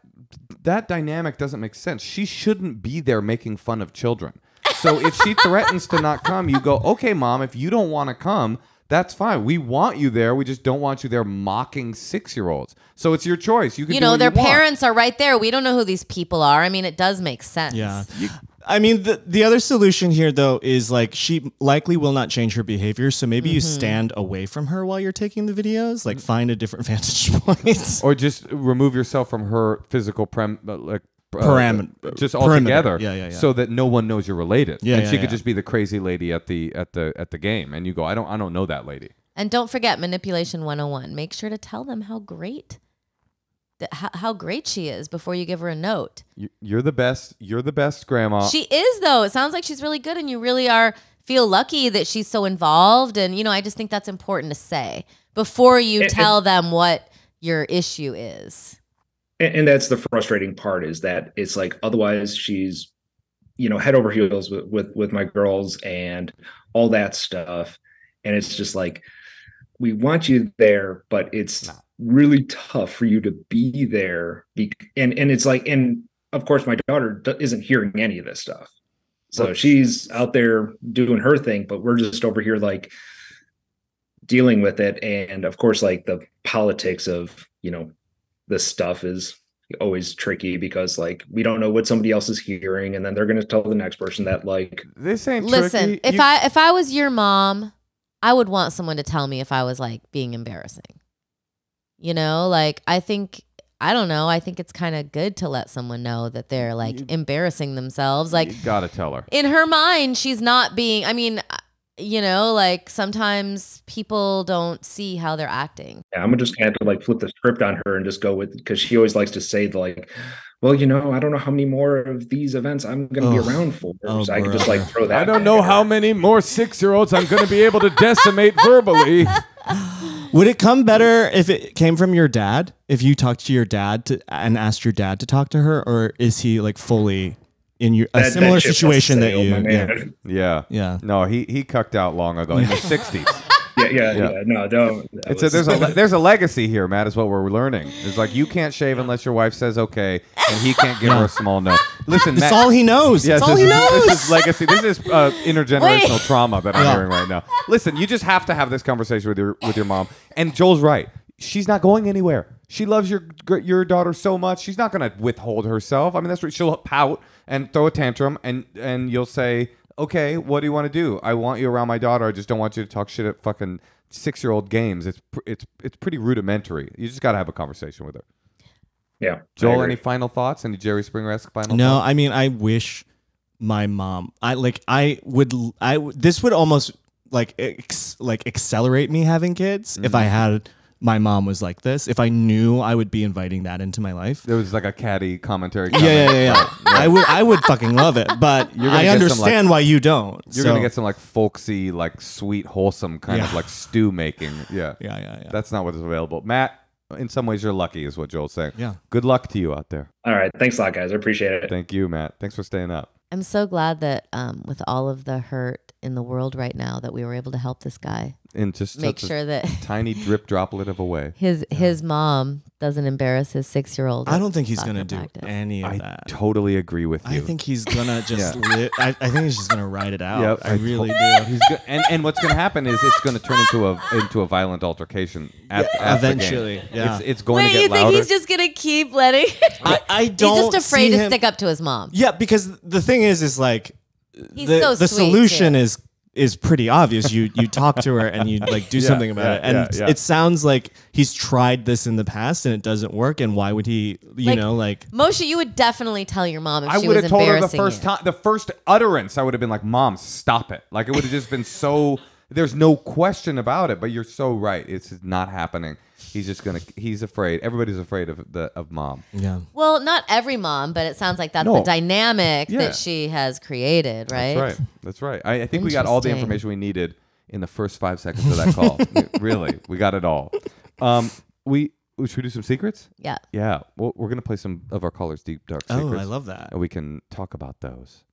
that dynamic doesn't make sense. She shouldn't be there making fun of children. So if she threatens to not come, you go, okay, mom, if you don't want to come, that's fine. We want you there. We just don't want you there mocking six-year-olds. So it's your choice. You can you know do what their you want. Parents are right there. We don't know who these people are. I mean, it does make sense. Yeah. You, I mean, the, the other solution here, though, is like she likely will not change her behavior. So maybe mm-hmm. you stand away from her while you're taking the videos, like find a different vantage point. Or just remove yourself from her physical prem like, uh, Param just altogether yeah, yeah, yeah. so that no one knows you're related. Yeah, and yeah, she yeah. could just be the crazy lady at the at the at the game. And you go, I don't I don't know that lady. And don't forget manipulation one oh one. Make sure to tell them how great. How, how great she is before you give her a note. You're the best. You're the best, grandma. She is, though. It sounds like she's really good, and you really are feel lucky that she's so involved. And, you know, I just think that's important to say before you and, tell and, them what your issue is. And, and that's the frustrating part is that it's like otherwise she's, you know, head over heels with, with, with my girls and all that stuff. And it's just like, we want you there, but it's really tough for you to be there. And and it's like, and of course, my daughter isn't hearing any of this stuff. So she's out there doing her thing, but we're just over here like dealing with it. And of course, like the politics of, you know, this stuff is always tricky because like we don't know what somebody else is hearing. And then they're going to tell the next person that like, this ain't tricky. Listen, if I, if I was your mom, I would want someone to tell me if I was like being embarrassing, you know, like I think, I don't know. I think it's kind of good to let someone know that they're like you, embarrassing themselves. Like you gotta tell her in her mind, she's not being, I mean, you know, like sometimes people don't see how they're acting. Yeah, I'm just gonna have to like flip the script on her and just go with, because she always likes to say like, well, you know, I don't know how many more of these events I'm going to oh. be around for. So oh, I can just like throw that. I don't know how many more six-year-olds I'm going to be able to decimate verbally. Would it come better if it came from your dad? If you talked to your dad to, and asked your dad to talk to her? Or is he like fully in your, a that, similar that situation that you... Yeah. yeah. Yeah. No, he, he cucked out long ago in the sixties. Yeah, yeah, yeah, yeah. No, don't. It's a, there's a there's a legacy here, Matt. Is what we're learning. It's like you can't shave unless your wife says okay, and he can't give yeah. her a small no. Listen, that's all he knows. Yes, that's all he is, knows. This is legacy. This is uh, intergenerational Wait. trauma that I'm yeah. hearing right now. Listen, you just have to have this conversation with your with your mom. And Joel's right. She's not going anywhere. She loves your your daughter so much. She's not going to withhold herself. I mean, that's what she'll pout and throw a tantrum, and and you'll say, okay, what do you want to do? I want you around my daughter. I just don't want you to talk shit at fucking six-year-old games. It's pr it's it's pretty rudimentary. You just got to have a conversation with her. Yeah. Joel, any final thoughts? Any Jerry Springer-esque final no, thoughts? No, I mean, I wish my mom, I like, I would, I, this would almost like ex like accelerate me having kids mm. if I had my mom was like this. If I knew I would be inviting that into my life. There was like a catty commentary. Comment. Yeah, yeah, yeah. Right, right. I would I would fucking love it, but you're I understand some, like, why you don't. You're so. gonna get some like folksy, like sweet, wholesome kind yeah. of like stew making. Yeah. yeah, yeah, yeah. That's not what's available, Matt. In some ways, you're lucky, is what Joel's saying. Yeah. Good luck to you out there. All right. Thanks a lot, guys. I appreciate it. Thank you, Matt. Thanks for staying up. I'm so glad that um, with all of the hurt in the world right now, that we were able to help this guy. And just make sure that tiny drip droplet of a way. His yeah. his mom doesn't embarrass his six-year-old. I don't think he's gonna do practice. any of I that. I totally agree with you. I think he's gonna just. yeah. li I, I think he's just gonna ride it out. Yep, I, I really do. He's go and and what's gonna happen is it's gonna turn into a into a violent altercation. At, yeah. at Eventually, the game. yeah. It's, it's going Wait, to get you louder. Think he's just gonna keep letting? I, I don't. He's just afraid to him. stick up to his mom. Yeah, because the thing is, is like he's the, so the sweet solution too. is. is pretty obvious. You you talk to her and you like do yeah, something about yeah, it. And yeah, yeah. it sounds like he's tried this in the past and it doesn't work. And why would he, you like, know, like Moshe, you would definitely tell your mom if I she was embarrassing I would have told her the first time, the first utterance, I would have been like, Mom, stop it. Like it would have just been so, there's no question about it, but you're so right. It's not happening. He's just going to, he's afraid. Everybody's afraid of the of mom. Yeah. Well, not every mom, but it sounds like that's no. the dynamic yeah. that she has created, right? That's right. That's right. I, I think we got all the information we needed in the first five seconds of that call. Really, we got it all. Um, we, should we do some secrets? Yeah. Yeah. Well, we're going to play some of our callers' deep, dark secrets. Oh, I love that. And we can talk about those.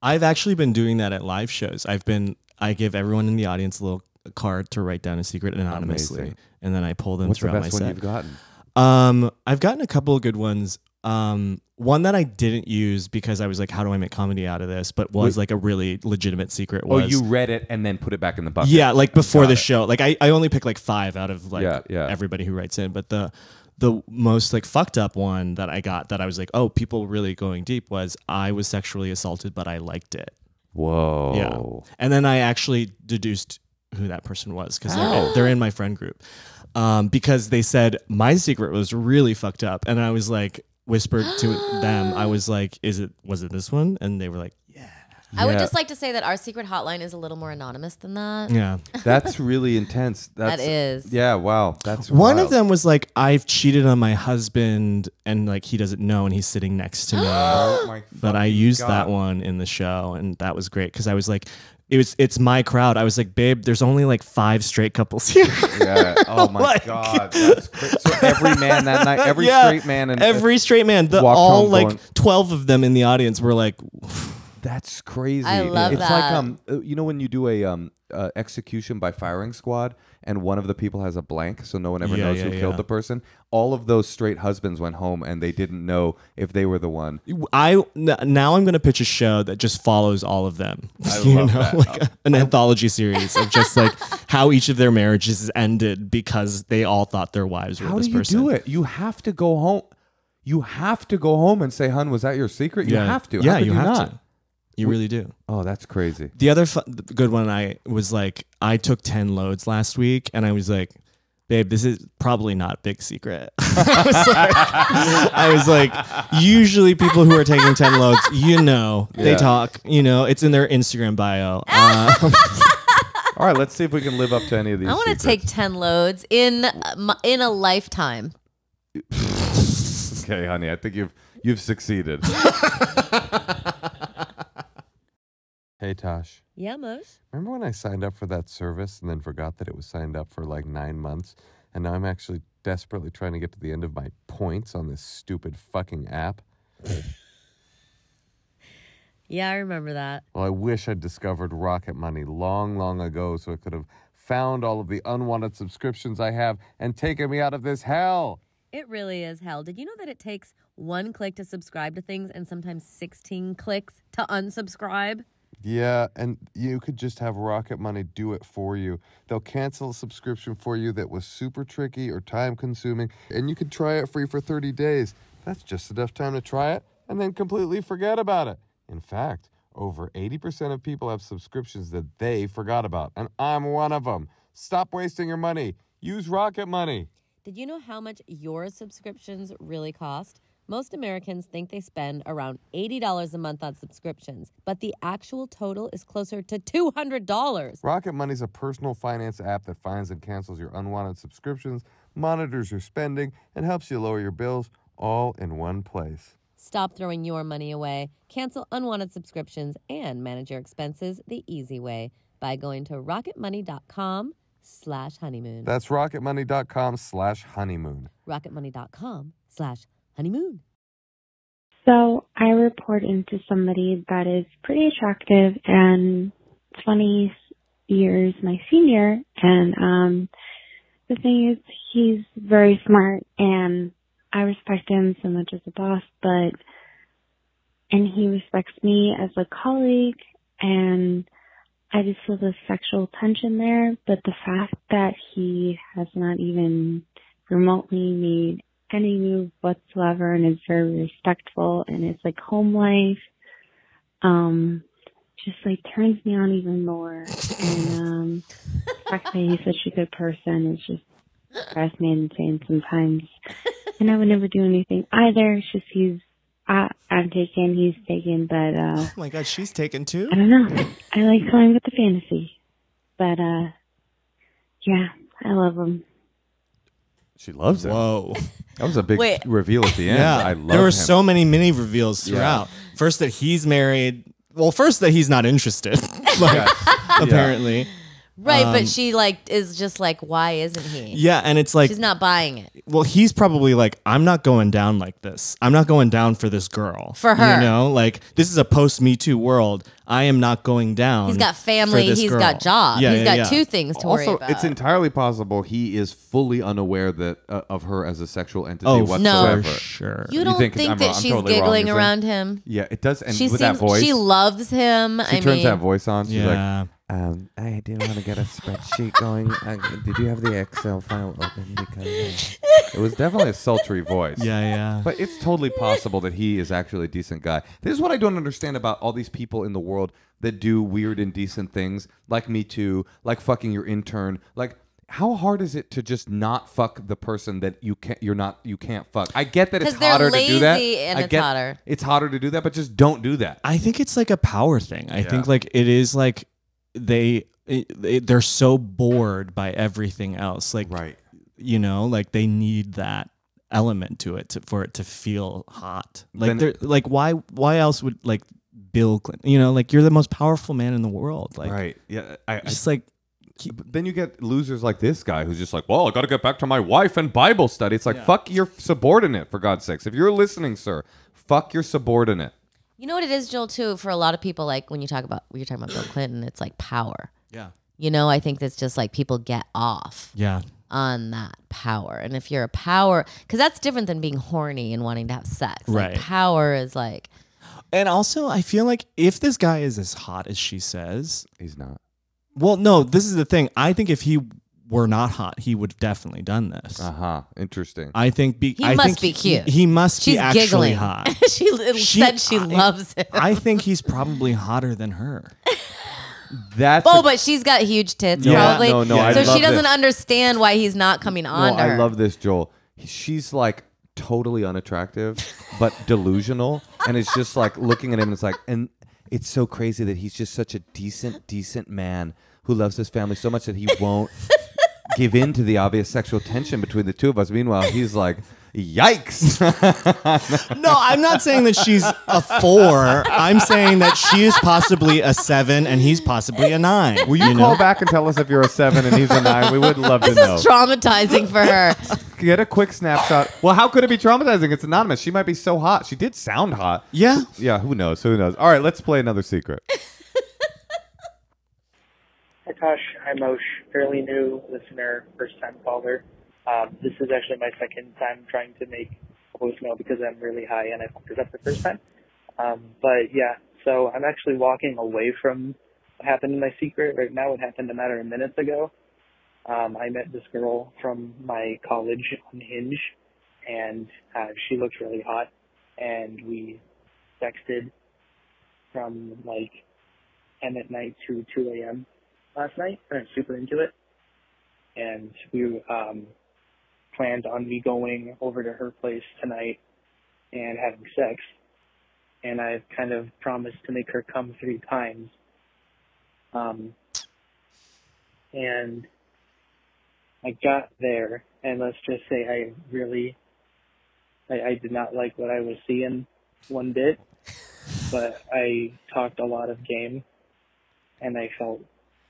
I've actually been doing that at live shows. I've been, I give everyone in the audience a little a card to write down a secret anonymously. Amazing. And then I pull them What's throughout my set. What's the best one you've gotten? Um, I've gotten a couple of good ones. Um, one that I didn't use because I was like, how do I make comedy out of this? But was Wait. like a really legitimate secret. Was, oh, you read it and then put it back in the bucket. Yeah, like before the it. show. Like I, I only pick like five out of like yeah, yeah. everybody who writes in. But the the most like fucked up one that I got that I was like, oh, people really going deep was I was sexually assaulted, but I liked it. Whoa. Yeah. And then I actually deduced who that person was because oh. they're, they're in my friend group um, because they said my secret was really fucked up. And I was like whispered to them. I was like, is it, was it this one? And they were like, yeah. I yeah. would just like to say that our secret hotline is a little more anonymous than that. Yeah. That's really intense. That's, that is. Yeah. Wow. That's one wild. of them was like, I've cheated on my husband and like, he doesn't know. And he's sitting next to me, oh my but I used God. that one in the show. And that was great. Cause I was like, It was, it's my crowd. I was like, babe, there's only like five straight couples here. Yeah. Oh my like, God. That's crazy. So every man that night, every yeah, straight man. And every straight man. The, all like going, twelve of them in the audience were like, that's crazy. I love it's that. Like, um, you know, when you do a um, uh, execution by firing squad and one of the people has a blank, so no one ever yeah, knows yeah, who yeah. killed the person. All of those straight husbands went home and they didn't know if they were the one. I now I'm going to pitch a show that just follows all of them. I you love know, that. Like a, an anthology series of just like how each of their marriages ended because they all thought their wives were how this do you person. Do it? You have to go home. You have to go home and say, "Hun, was that your secret?" You yeah. have to. Yeah, how you have not? to. You really do. Oh, that's crazy. The other fu good one I was like, I took ten loads last week, and I was like, babe, this is probably not a big secret. I, was like, I was like, usually people who are taking ten loads, you know, yeah. they talk, you know, it's in their Instagram bio. Um, All right, let's see if we can live up to any of these. I want to take ten loads in in a lifetime. Okay, honey, I think you've you've succeeded. Hey, Tosh. Yeah, Mos? Remember when I signed up for that service and then forgot that it was signed up for like nine months? And now I'm actually desperately trying to get to the end of my points on this stupid fucking app? Yeah, I remember that. Well, I wish I'd discovered Rocket Money long, long ago so it could have found all of the unwanted subscriptions I have and taken me out of this hell. It really is hell. Did you know that it takes one click to subscribe to things and sometimes sixteen clicks to unsubscribe? Yeah, and you could just have Rocket Money do it for you. They'll cancel a subscription for you that was super tricky or time-consuming, and you could try it free for thirty days. That's just enough time to try it and then completely forget about it. In fact, over eighty percent of people have subscriptions that they forgot about, and I'm one of them. Stop wasting your money. Use Rocket Money. Did you know how much your subscriptions really cost? Most Americans think they spend around eighty dollars a month on subscriptions, but the actual total is closer to two hundred dollars. Rocket Money is a personal finance app that finds and cancels your unwanted subscriptions, monitors your spending, and helps you lower your bills all in one place. Stop throwing your money away, cancel unwanted subscriptions, and manage your expenses the easy way by going to rocket money dot com slash honeymoon. That's rocket money dot com slash honeymoon. rocket money dot com slash honeymoon. So I report into somebody that is pretty attractive and twenty years my senior. And um, the thing is, he's very smart and I respect him so much as a boss, but, and he respects me as a colleague, and I just feel the sexual tension there, but the fact that he has not even remotely made any move whatsoever and is very respectful and it's like home life, um, just like turns me on even more. And, um, the fact that he's such a good person is just drives me insane sometimes. And I would never do anything either. It's just he's, I, I'm taken, he's taken, but... Uh, oh my God, she's taken too? I don't know. I like going with the fantasy. But, uh, yeah, I love him. She loves him. Whoa. That was a big Wait. reveal at the end. Yeah, I love him. There were him. so many mini reveals throughout. Yeah. First that he's married. Well, first that he's not interested, like, yeah. apparently. Yeah. Right, um, but she like is just like, why isn't he? Yeah, and it's like... She's not buying it. Well, he's probably like, I'm not going down like this. I'm not going down for this girl. For her. You know, like, this is a post-Me Too world. I am not going down. He's got family. He's girl. got job. Yeah, he's yeah, got yeah. two things to also, worry about. Also, it's entirely possible he is fully unaware that uh, of her as a sexual entity oh, whatsoever. No, for sure. You don't you think, think I'm, that I'm she's totally giggling around him? Yeah, it does. And she with seems, that voice, she loves him. She I turns mean, that voice on. She's yeah. like, um, I do want to get a spreadsheet going. Uh, did you have the Excel file open? Because uh, it was definitely a sultry voice. Yeah, yeah. But it's totally possible that he is actually a decent guy. This is what I don't understand about all these people in the world. world that do weird and decent things like Me Too, like fucking your intern. Like, how hard is it to just not fuck the person that you can't you're not you can't fuck? I get that it's hotter to do that. And I it's get hotter. It's hotter to do that, but just don't do that. I think it's like a power thing. I yeah. think like it is like they it, they're so bored by everything else. Like right. you know, like they need that element to it to, for it to feel hot. Like then, they're like why why else would like Bill Clinton, you know, like you're the most powerful man in the world, like right, yeah. I just I, like then you get losers like this guy who's just like, well, I got to get back to my wife and Bible study. It's like yeah. fuck your subordinate, for God's sakes. If you're listening, sir, fuck your subordinate. You know what it is, Joel? Too for a lot of people, like when you talk about when you're talking about Bill Clinton, it's like power. Yeah, you know, I think that's just like people get off. Yeah. on that power. And if you're a power, because that's different than being horny and wanting to have sex. Right, like, power is like. And also, I feel like if this guy is as hot as she says... He's not. Well, no, this is the thing. I think if he were not hot, he would have definitely done this. Uh-huh. Interesting. I think... Be, he I must think be cute. He, he must She's be actually giggling. hot. she, she said she I, loves him. I think he's probably hotter than her. That's oh, a, but she's got huge tits, no, probably. No, no, yeah. So I love she doesn't this. understand why he's not coming on no, to her. I love this, Joel. She's like... totally unattractive but delusional, and it's just like looking at him and it's like, and it's so crazy that he's just such a decent decent man who loves his family so much that he won't give in to the obvious sexual tension between the two of us. Meanwhile, he's like, yikes. No, I'm not saying that she's a four. I'm saying that she is possibly a seven and he's possibly a nine. Will you, you call know? back and tell us if you're a seven and he's a nine? We would love this to know. This is traumatizing for her. Get a quick snapshot. Well, how could it be traumatizing? It's anonymous. She might be so hot. She did sound hot. Yeah. Yeah, who knows? Who knows? All right, let's play another secret. Hi, Tosh. Hi, Moshe. Fairly new listener, first-time caller. Um, this is actually my second time trying to make a voicemail because I'm really high and I fucked it up the first time. Um, but yeah, so I'm actually walking away from what happened in my secret right now. It happened a matter of minutes ago. Um, I met this girl from my college on Hinge, and uh, she looked really hot, and we sexted from like ten at night to two A M last night, and I'm super into it. And we, um, planned on me going over to her place tonight and having sex, and I've kind of promised to make her come three times. Um, and I got there, and let's just say I really, I, I did not like what I was seeing one bit, but I talked a lot of game, and I felt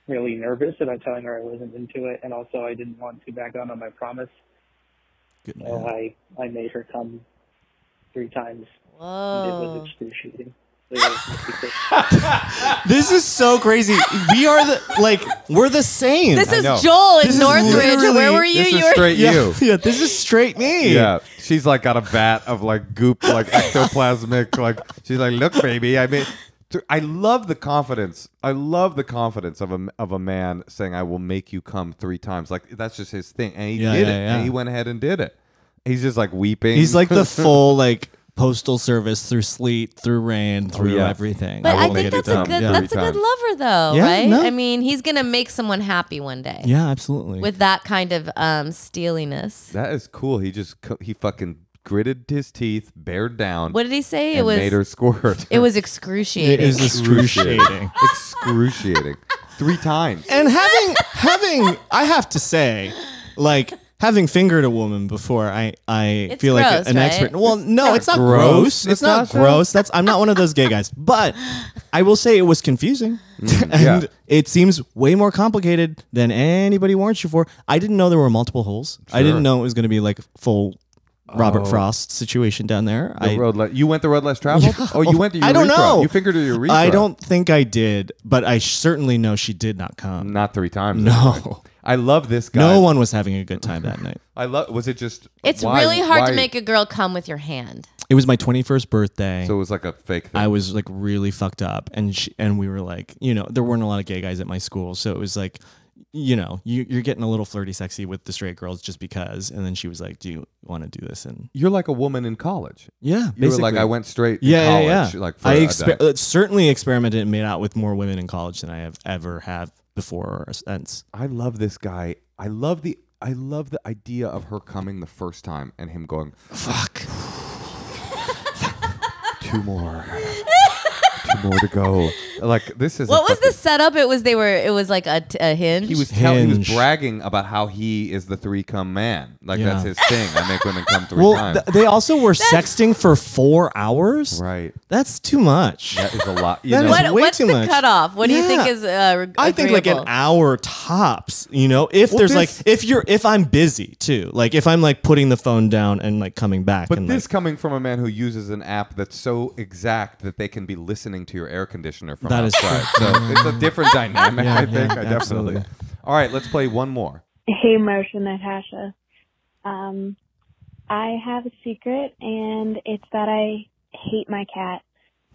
really nervous about telling her I wasn't into it, and also I didn't want to back down on my promise. Good man. So I, I made her come three times. Whoa. It was excruciating. This is so crazy. We are the like we're the same. This is Joel in Northridge. Where were you? This is straight you. Yeah, this is straight me. Yeah, she's like got a vat of like goop, like ectoplasmic. Like she's like, look, baby. I mean, I love the confidence. I love the confidence of a of a man saying, "I will make you come three times." Like that's just his thing, and he yeah, did yeah, it. Yeah. And he went ahead and did it. He's just like weeping. He's like the full like. Postal service through sleet, through rain, through oh, yeah. everything. But I, I think that's a good yeah. that's a good lover though, yeah, right? No. I mean, he's gonna make someone happy one day. Yeah, absolutely. With that kind of um, steeliness. That is cool. He just he fucking gritted his teeth, bared down. What did he say? It was made her squirt. It was excruciating. It is excruciating. Excruciating. Three times. And having having I have to say, like. Having fingered a woman before, I, I it's feel gross, like an right? expert. Well, no, it's not gross. gross. It's not gross. That's I'm not one of those gay guys. But I will say it was confusing. Mm, and yeah. It seems way more complicated than anybody warns you for. I didn't know there were multiple holes. Sure. I didn't know it was going to be like full Robert oh. Frost situation down there. The I, road you went the road less traveled? Yeah. Oh, you went to urethra. I don't know. You fingered your urethra. I don't think I did, but I certainly know she did not come. Not three times. No. I love this guy. No one was having a good time that night. I love. Was it just? It's why, really hard why? to make a girl come with your hand. It was my twenty-first birthday, so it was like a fake thing. I was like really fucked up, and she, and we were like, you know, there weren't a lot of gay guys at my school, so it was like, you know, you, you're getting a little flirty, sexy with the straight girls just because. And then she was like, "Do you want to do this?" And you're like a woman in college. Yeah, you basically. Were like, I went straight. Yeah, college, yeah, yeah. Like for I exper certainly experimented and made out with more women in college than I have ever have. Before or since. I love this guy. I love the I love the idea of her coming the first time and him going, fuck. Two more. Two more to go. Like this is what was the setup? It was they were. It was like a, a hinge. He was telling. He was bragging about how he is the three come man. Like yeah. that's his thing. I make women come three well, times. Th they also were that's sexting for four hours. Right. That's too much. That is a lot. You that know. Is what, way what's too the much. Cutoff? What do yeah. you think is? Uh, I think like an hour tops. You know, if well, there's this, like if you're if I'm busy too. Like if I'm like putting the phone down and like coming back. But and, this like, coming from a man who uses an app that's so exact that they can be listening to your air conditioner from. That outside. Is so it's a different dynamic, yeah, I think. Yeah, I definitely. Absolutely. All right, let's play one more. Hey, Moshe and Natasha. Um, I have a secret, and it's that I hate my cat.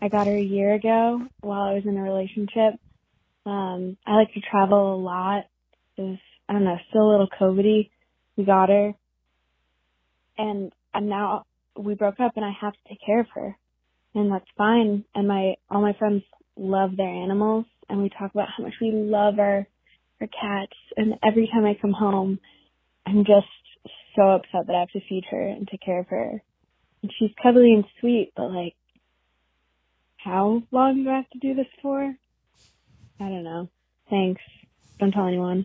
I got her a year ago while I was in a relationship. Um, I like to travel a lot. It was, I don't know, still a little COVID-y. We got her, and and now we broke up, and I have to take care of her, and that's fine. And my all my friends. Love their animals, and we talk about how much we love our, our cats, and every time I come home, I'm just so upset that I have to feed her and take care of her. And she's cuddly and sweet, but, like, how long do I have to do this for? I don't know. Thanks. Don't tell anyone.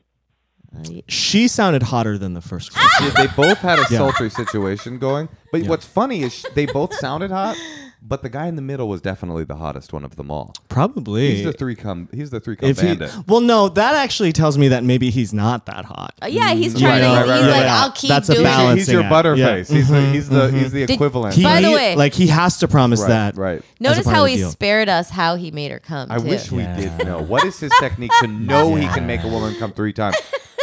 She sounded hotter than the first one. Yeah, they both had a yeah. sultry situation going, but yeah. what's funny is they both sounded hot. But the guy in the middle was definitely the hottest one of them all. Probably. He's the three come. He's the three come bandit. He, well, no, that actually tells me that maybe he's not that hot. Uh, yeah, he's trying. Right, to, right, he's, right, he's right, like, right. I'll keep That's doing. That's a He's your butterface. Yeah. He's, mm-hmm. the, he's the mm-hmm. he's the equivalent. Did, by he, the way, like he has to promise right, that. Right. Notice how he spared us how he made her come. I too. wish we yeah. did know what is his technique to know yeah. he can make a woman come three times,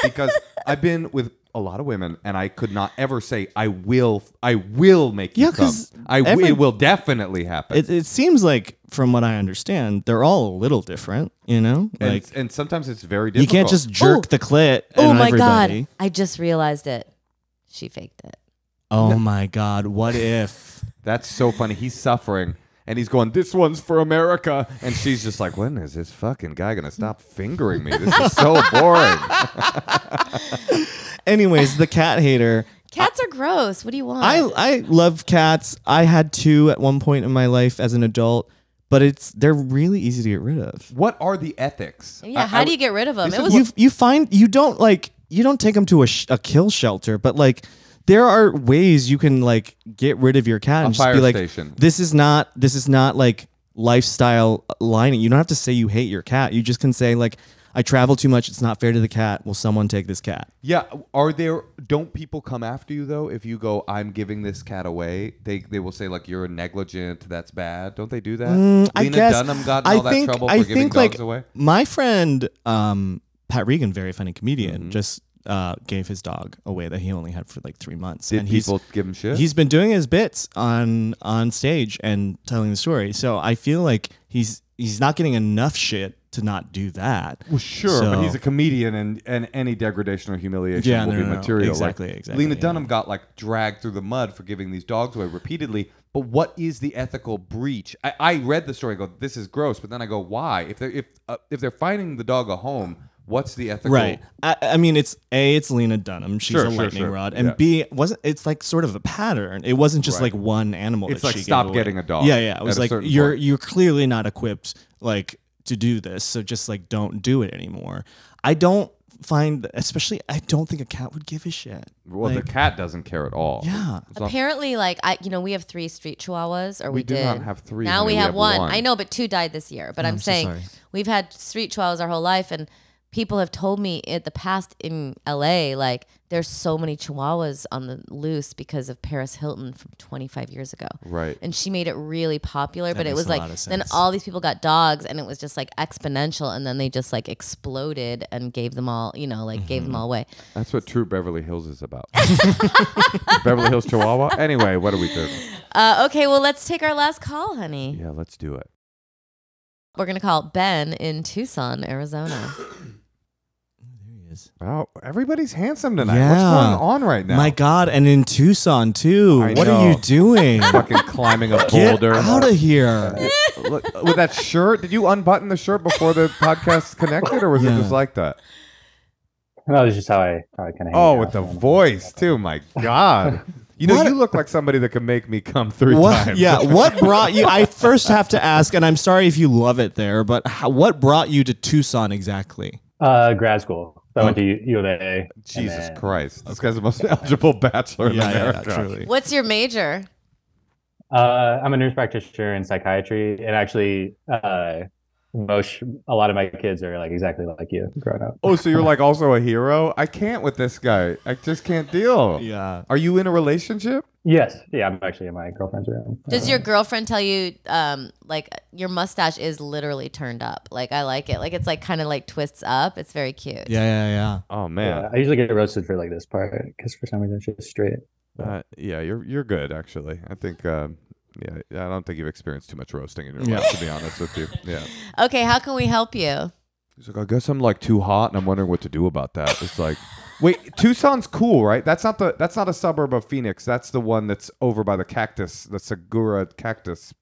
because I've been with. A lot of women, and I could not ever say I will. I will make you yeah, come. I every, it will definitely happen. It, it seems like, from what I understand, they're all a little different. You know, and, like and sometimes it's very difficult. You can't just jerk Ooh. the clit. Oh my everybody. God! I just realized it. She faked it. Oh no. my God! What if? That's so funny. He's suffering. And he's going, this one's for America. And she's just like, when is this fucking guy going to stop fingering me? This is so boring. Anyways, the cat hater Cats I, are gross. What do you want? I, I love cats. I had two at one point in my life as an adult, but it's they're really easy to get rid of. What are the ethics? Yeah, I, how I, do you get rid of them? It was, you, you find you don't like you don't take them to a, sh a kill shelter, but like there are ways you can like get rid of your cat and just be like, station. this is not this is not like lifestyle lining. You don't have to say you hate your cat. You just can say like, I travel too much. It's not fair to the cat. Will someone take this cat? Yeah. Are there? Don't people come after you though? If you go, I'm giving this cat away. They they will say like you're negligent. That's bad. Don't they do that? Mm, Lena I guess. Dunham got in all I think, that trouble for I giving think, dogs like, away. My friend um, Pat Regan, very funny comedian, mm-hmm. just uh, gave his dog away that he only had for like three months. Did and people he's, give him shit? He's been doing his bits on on stage and telling the story. So I feel like he's he's not getting enough shit to not do that. Well, sure, so, but he's a comedian, and, and any degradation or humiliation yeah, will no, be no, material. Exactly, like, exactly. Lena yeah. Dunham got like dragged through the mud for giving these dogs away repeatedly. But what is the ethical breach? I, I read the story and go, this is gross. But then I go, why? If they're, if, uh, if they're finding the dog a home, what's the ethical... Right. I, I mean, it's A, it's Lena Dunham. She's sure, a sure, lightning sure. rod. And yeah. B, wasn't, it's like sort of a pattern. It wasn't just right. like one animal. It's that like she stop getting a dog. Yeah, yeah. It was like, you're, you're clearly not equipped like... to do this, so just like don't do it anymore. I don't find, especially, I don't think a cat would give a shit. Well, like, the cat doesn't care at all. Yeah. It's apparently, like I, you know, we have three street chihuahuas, or we, we did. do not have three. Now we, we have, have one. one. I know, but two died this year. But oh, I'm, I'm so saying sorry. We've had street chihuahuas our whole life, and people have told me in the past in L A, like there's so many chihuahuas on the loose because of Paris Hilton from twenty-five years ago. Right. And she made it really popular, that but it was like, then all these people got dogs and it was just like exponential. And then they just like exploded and gave them all, you know, like mm-hmm. gave them all away. That's what True Beverly Hills is about. Beverly Hills Chihuahua. Anyway, what are we doing? Uh, okay, well, let's take our last call, honey. Yeah, let's do it. We're going to call Ben in Tucson, Arizona. Wow, everybody's handsome tonight. Yeah. What's going on right now? My God, and in Tucson too. I what know. are you doing? Fucking climbing a boulder. Get out of here! Look, with that shirt, did you unbutton the shirt before the podcast connected, or was yeah. it just like that? No, it's just how I how I connect. Oh, with the voice too. My God. You know, what? You look like somebody that can make me come three what, times. Yeah, what brought you? I first have to ask, and I'm sorry if you love it there, but how, what brought you to Tucson exactly? Uh, grad school. So oh. I went to U of A. Jesus then, Christ. This guy's the most eligible bachelor yeah, in America. Yeah, yeah, what's your major? Uh, I'm a nurse practitioner in psychiatry. And actually, uh, most, a lot of my kids are like exactly like you growing up. Oh, so you're like also a hero? I can't with this guy. I just can't deal. Yeah. Are you in a relationship? Yes. Yeah, I'm actually in my girlfriend's room. Does uh, your girlfriend tell you, um, like, your mustache is literally turned up? Like, I like it. Like, it's like kind of like twists up. It's very cute. Yeah, yeah, yeah. Oh, man. Yeah, I usually get roasted for like this part because for some reason it's just straight. Uh, yeah, you're you're good, actually. I think, um, yeah, I don't think you've experienced too much roasting in your life, yeah. to be honest with you. Yeah. Okay, how can we help you? He's like, I guess I'm like too hot and I'm wondering what to do about that. It's like... Wait, Tucson's cool, right? That's not the that's not a suburb of Phoenix. That's the one that's over by the cactus, the Segura cactus.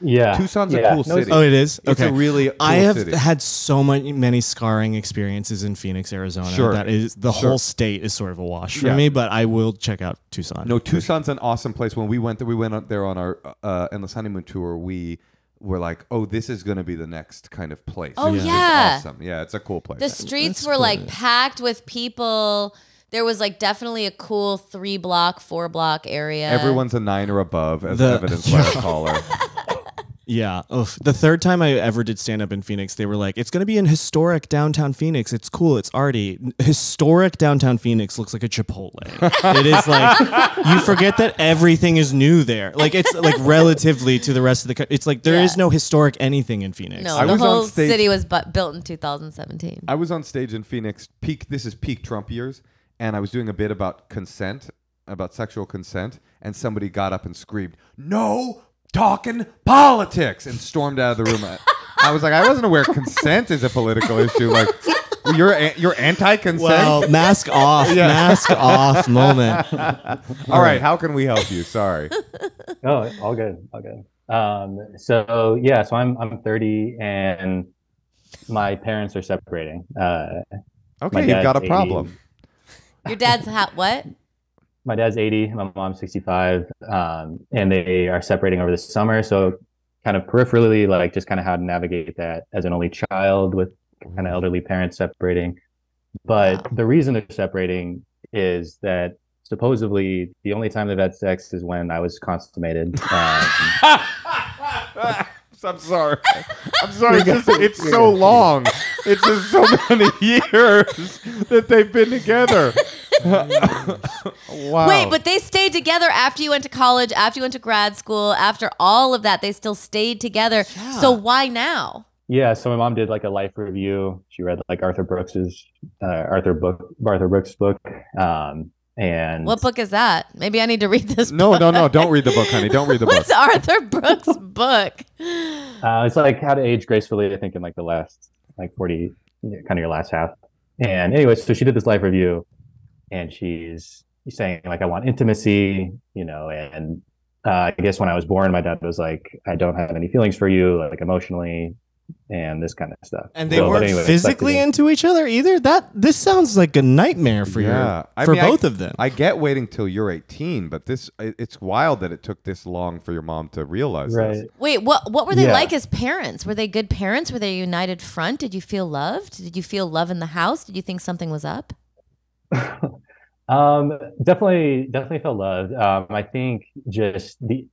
Yeah, Tucson's yeah. a cool no, city. Oh, it is. It's okay. a really. Cool I have city. had so many many scarring experiences in Phoenix, Arizona. Sure, that is the sure. whole state is sort of a wash for yeah. me. But I will check out Tucson. No, Tucson's an awesome place. When we went there, we went there on our uh, Endless Honeymoon tour. We. We're like, oh, this is going to be the next kind of place. Oh, yeah. yeah. Awesome. Yeah, it's a cool place. The streets That's were, cool. like, packed with people. There was, like, definitely a cool three-block, four-block area. Everyone's a nine or above, as the evidenced by a caller. Yeah. Oof. The third time I ever did stand-up in Phoenix, they were like, it's going to be in historic downtown Phoenix. It's cool. It's arty. Historic downtown Phoenix looks like a Chipotle. It is like, you forget that everything is new there. Like, it's like relatively to the rest of the country. It's like, there yeah. is no historic anything in Phoenix. No, I the whole stage, city was bu built in two thousand seventeen. I was on stage in Phoenix, peak. This is peak Trump years, and I was doing a bit about consent, about sexual consent, and somebody got up and screamed, no! Talking politics, and stormed out of the room. I was like, I wasn't aware consent is a political issue. Like, you're you're anti-consent. Well, mask off, yeah. mask off moment. All right, how can we help you? Sorry. Oh, all good, all good. Um, so yeah, so I'm I'm thirty, and my parents are separating. Uh, okay, you've got a eighty. problem. Your dad's hot. What? my dad's eighty, my mom's sixty-five, um, and they are separating over the summer. So kind of peripherally, like just kind of how to navigate that as an only child with kind of elderly parents separating. But wow. The reason they're separating is that supposedly the only time they've had sex is when I was consummated. Um, I'm sorry. I'm sorry. It's, just, it's so long. It's just so many years that they've been together. Wow. Wait, but they stayed together after you went to college, after you went to grad school, after all of that, they still stayed together. Yeah. So why now? Yeah, so my mom did like a life review. She read like Arthur Brooks's uh, Arthur book, Arthur Brooks' book. Um, and what book is that? Maybe I need to read this. No, book. no, no! Don't read the book, honey. Don't read the What's book. What's Arthur Brooks' book? Uh, it's like How to Age Gracefully. I think in like the last like forty, kind of your last half. And anyway, so she did this life review, and she's saying like, I want intimacy, you know, and uh, I guess when I was born, my dad was like, I don't have any feelings for you, like emotionally. And this kind of stuff. And they so, weren't anyway, physically into each other either? That This sounds like a nightmare for yeah. you, for I mean, both I, of them. I get waiting till you're eighteen, but this it's wild that it took this long for your mom to realize right. this. Wait, what What were they yeah. like as parents? Were they good parents? Were they a united front? Did you feel loved? Did you feel love in the house? Did you think something was up? um, definitely, definitely felt loved. Um, I think just, the,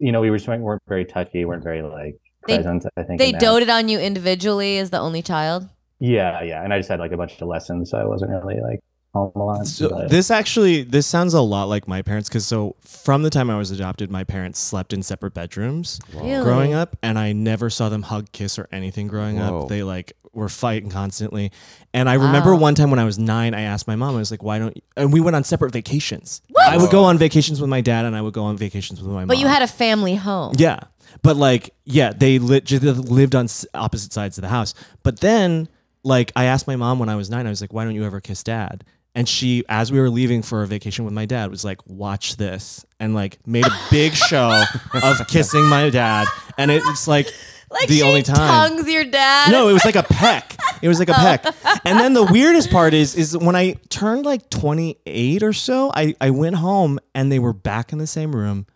you know, we were just, weren't very touchy, weren't very like, They, present, I think, they doted on you individually as the only child. Yeah, yeah, and I just had like a bunch of lessons, so I wasn't really like home a lot. So but. this actually, this sounds a lot like my parents, because so from the time I was adopted, my parents slept in separate bedrooms Whoa. growing up, and I never saw them hug, kiss, or anything growing Whoa. up. They like were fighting constantly, and I remember wow. one time when I was nine, I asked my mom, I was like, "Why don't?" You? And we went on separate vacations. What? I would go on vacations with my dad, and I would go on vacations with my mom. But you had a family home. Yeah. But like, yeah, they li just lived on s opposite sides of the house. But then, like, I asked my mom when I was nine, I was like, why don't you ever kiss dad? And she, as we were leaving for a vacation with my dad, was like, watch this. And like made a big show of kissing my dad. And it's like, like the only time. Like she tongues your dad? No, it was like a peck. It was like a peck. And then the weirdest part is, is when I turned like twenty-eight or so, I, I went home and they were back in the same room.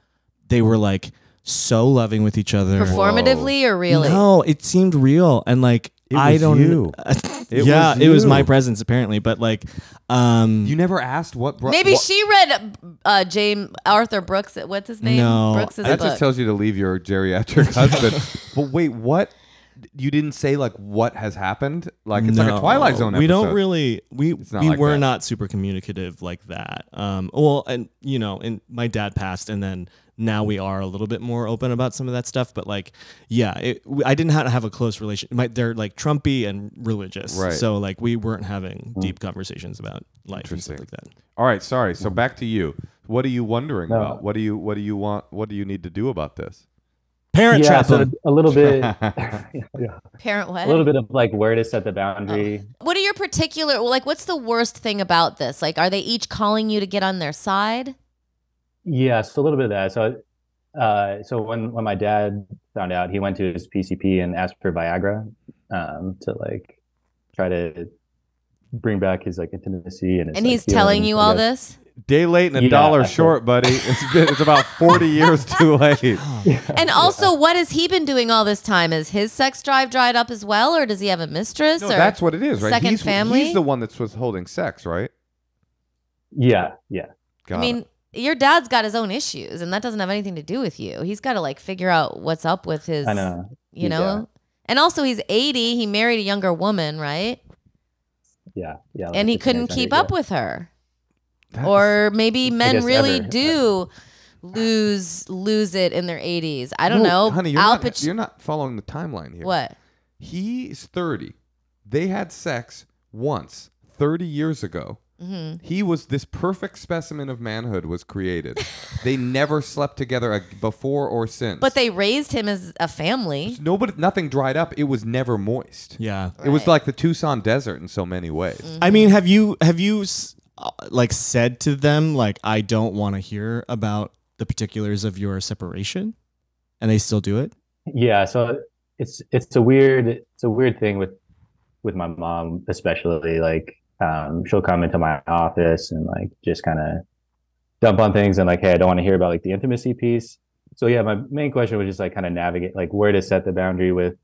They were like... so loving with each other. Performatively Whoa. or really? No, it seemed real. And like, it I was don't you. it yeah, was you. it was my presence apparently. But like, um, you never asked what. Bro Maybe what? she read uh, James Arthur Brooks. What's his name? No, Brooks is that book. Just tells you to leave your geriatric husband. But wait, what? You didn't say like what has happened? Like it's no. like a Twilight Zone episode. We don't really. We we like were that. not super communicative like that. Um, well, and you know, and my dad passed, and then. Now we are a little bit more open about some of that stuff, but like, yeah, it, I didn't have to have a close relation. My, they're like Trumpy and religious, right. so like we weren't having deep conversations about life and stuff like that. All right, sorry. So back to you. What are you wondering no. about? What do you What do you want? What do you need to do about this? Parent yeah, trap. So a little bit. yeah, yeah. Parent what? A little bit of like where to set the boundary. Oh. What are your particular like? What's the worst thing about this? Like, are they each calling you to get on their side? Yeah, so a little bit of that. So uh, so when, when my dad found out, he went to his P C P and asked for Viagra um, to, like, try to bring back his, like, intimacy. And, his, and like, he's telling you all this? Day late and a yeah, dollar actually. short, buddy. It's, it's about forty years too late. yeah, and also, yeah. what has he been doing all this time? Is his sex drive dried up as well, or does he have a mistress? No, or that's what it is, right? Second he's, family? He's the one that's withholding sex, right? Yeah, yeah. Got I mean... it. Your dad's got his own issues, and that doesn't have anything to do with you. He's got to like figure out what's up with his, I know. you know, yeah. and also he's eighty. He married a younger woman, right? Yeah. Yeah. Like and he couldn't keep up yeah. with her. That's, or maybe men really ever. do lose, lose it in their eighties. I don't no, know. Honey, you're not, you're not following the timeline here. What? He's thirty. They had sex once thirty years ago. Mm-hmm. He was this perfect specimen of manhood was created. They never slept together before or since. But they raised him as a family. Nobody, nothing dried up. It was never moist. Yeah, right. It was like the Tucson desert in so many ways. Mm-hmm. I mean, have you have you uh, like said to them like I don't want to hear about the particulars of your separation, and they still do it? Yeah. So it's it's a weird it's a weird thing with with my mom especially like. Um, she'll come into my office and like just kind of dump on things and like, hey, I don't want to hear about like the intimacy piece. So yeah, my main question was just like kind of navigate, like where to set the boundary with,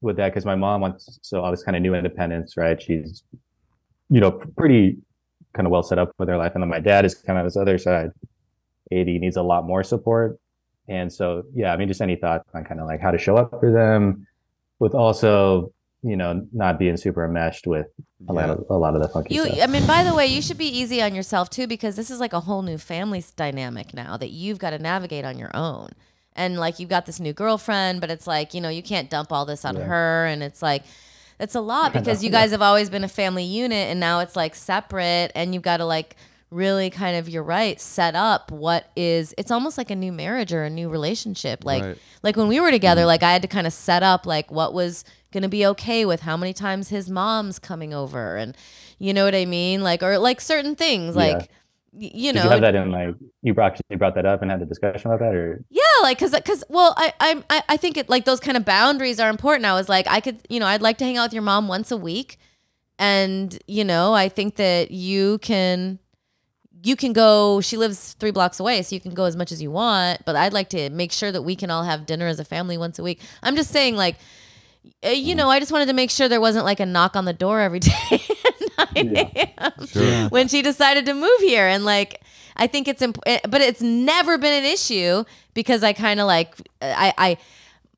with that. Cause my mom wants, so I was kind of new independence, right? She's, you know, pretty kind of well set up with her life. And then my dad is kind of this other side, eighty, needs a lot more support. And so, yeah, I mean, just any thought on kind of like how to show up for them with also, you know, not being super enmeshed with a, yeah. lot, of, a lot of the funky you, stuff. I mean, by the way, you should be easy on yourself too, because this is like a whole new family dynamic now that you've got to navigate on your own. And like, you've got this new girlfriend, but it's like, you know, you can't dump all this on yeah. her. And it's like, it's a lot because you guys have always been a family unit and now it's like separate and you've got to like really kind of, you're right, set up what is, it's almost like a new marriage or a new relationship. Like, right. like when we were together, mm-hmm. like I had to kind of set up like what was going to be okay with how many times his mom's coming over and you know what I mean? Like, or like certain things like, yeah. you know, did you have that in like you brought you brought that up and had the discussion about that, or yeah, like because because well, I I I think it like those kind of boundaries are important. I was like, I could, you know, I'd like to hang out with your mom once a week, and you know, I think that you can you can go. She lives three blocks away, so you can go as much as you want. But I'd like to make sure that we can all have dinner as a family once a week. I'm just saying, like, you know, I just wanted to make sure there wasn't like a knock on the door every day. nine a m Yeah. Sure. When she decided to move here. And like, I think it's important, but it's never been an issue because I kind of like, I, I,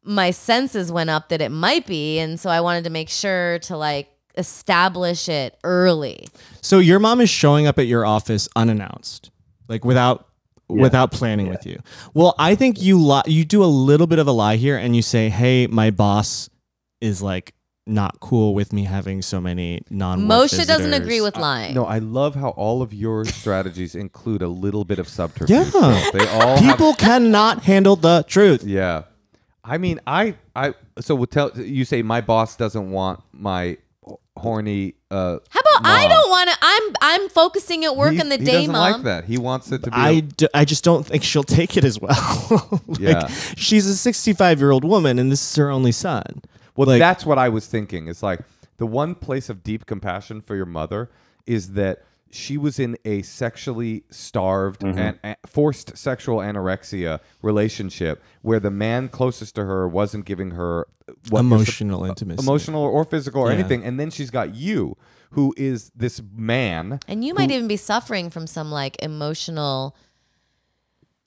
my senses went up that it might be. And so I wanted to make sure to like establish it early. So your mom is showing up at your office unannounced, like without, yeah. without planning yeah. with you. Well, I think you lie, you do a little bit of a lie here and you say, hey, my boss is like, not cool with me having so many non-work Moshe visitors. Doesn't agree with lying. I, no, I love how all of your strategies include a little bit of subterfuge. Yeah. So they all people have... cannot handle the truth. Yeah. I mean, I, I, so we'll tell, you say my boss doesn't want my horny, uh, how about mom. I don't want to, I'm, I'm focusing at work he, in the he day, doesn't mom. Like that. He wants it to be. I, a... do, I just don't think she'll take it as well. Like, yeah. She's a sixty-five year old woman and this is her only son. Well, like, that's what I was thinking. It's like the one place of deep compassion for your mother is that she was in a sexually starved mm-hmm. and a forced sexual anorexia relationship where the man closest to her wasn't giving her what emotional was, intimacy, emotional or physical or yeah. anything. And then she's got you, who is this man. And you might who, even be suffering from some like emotional,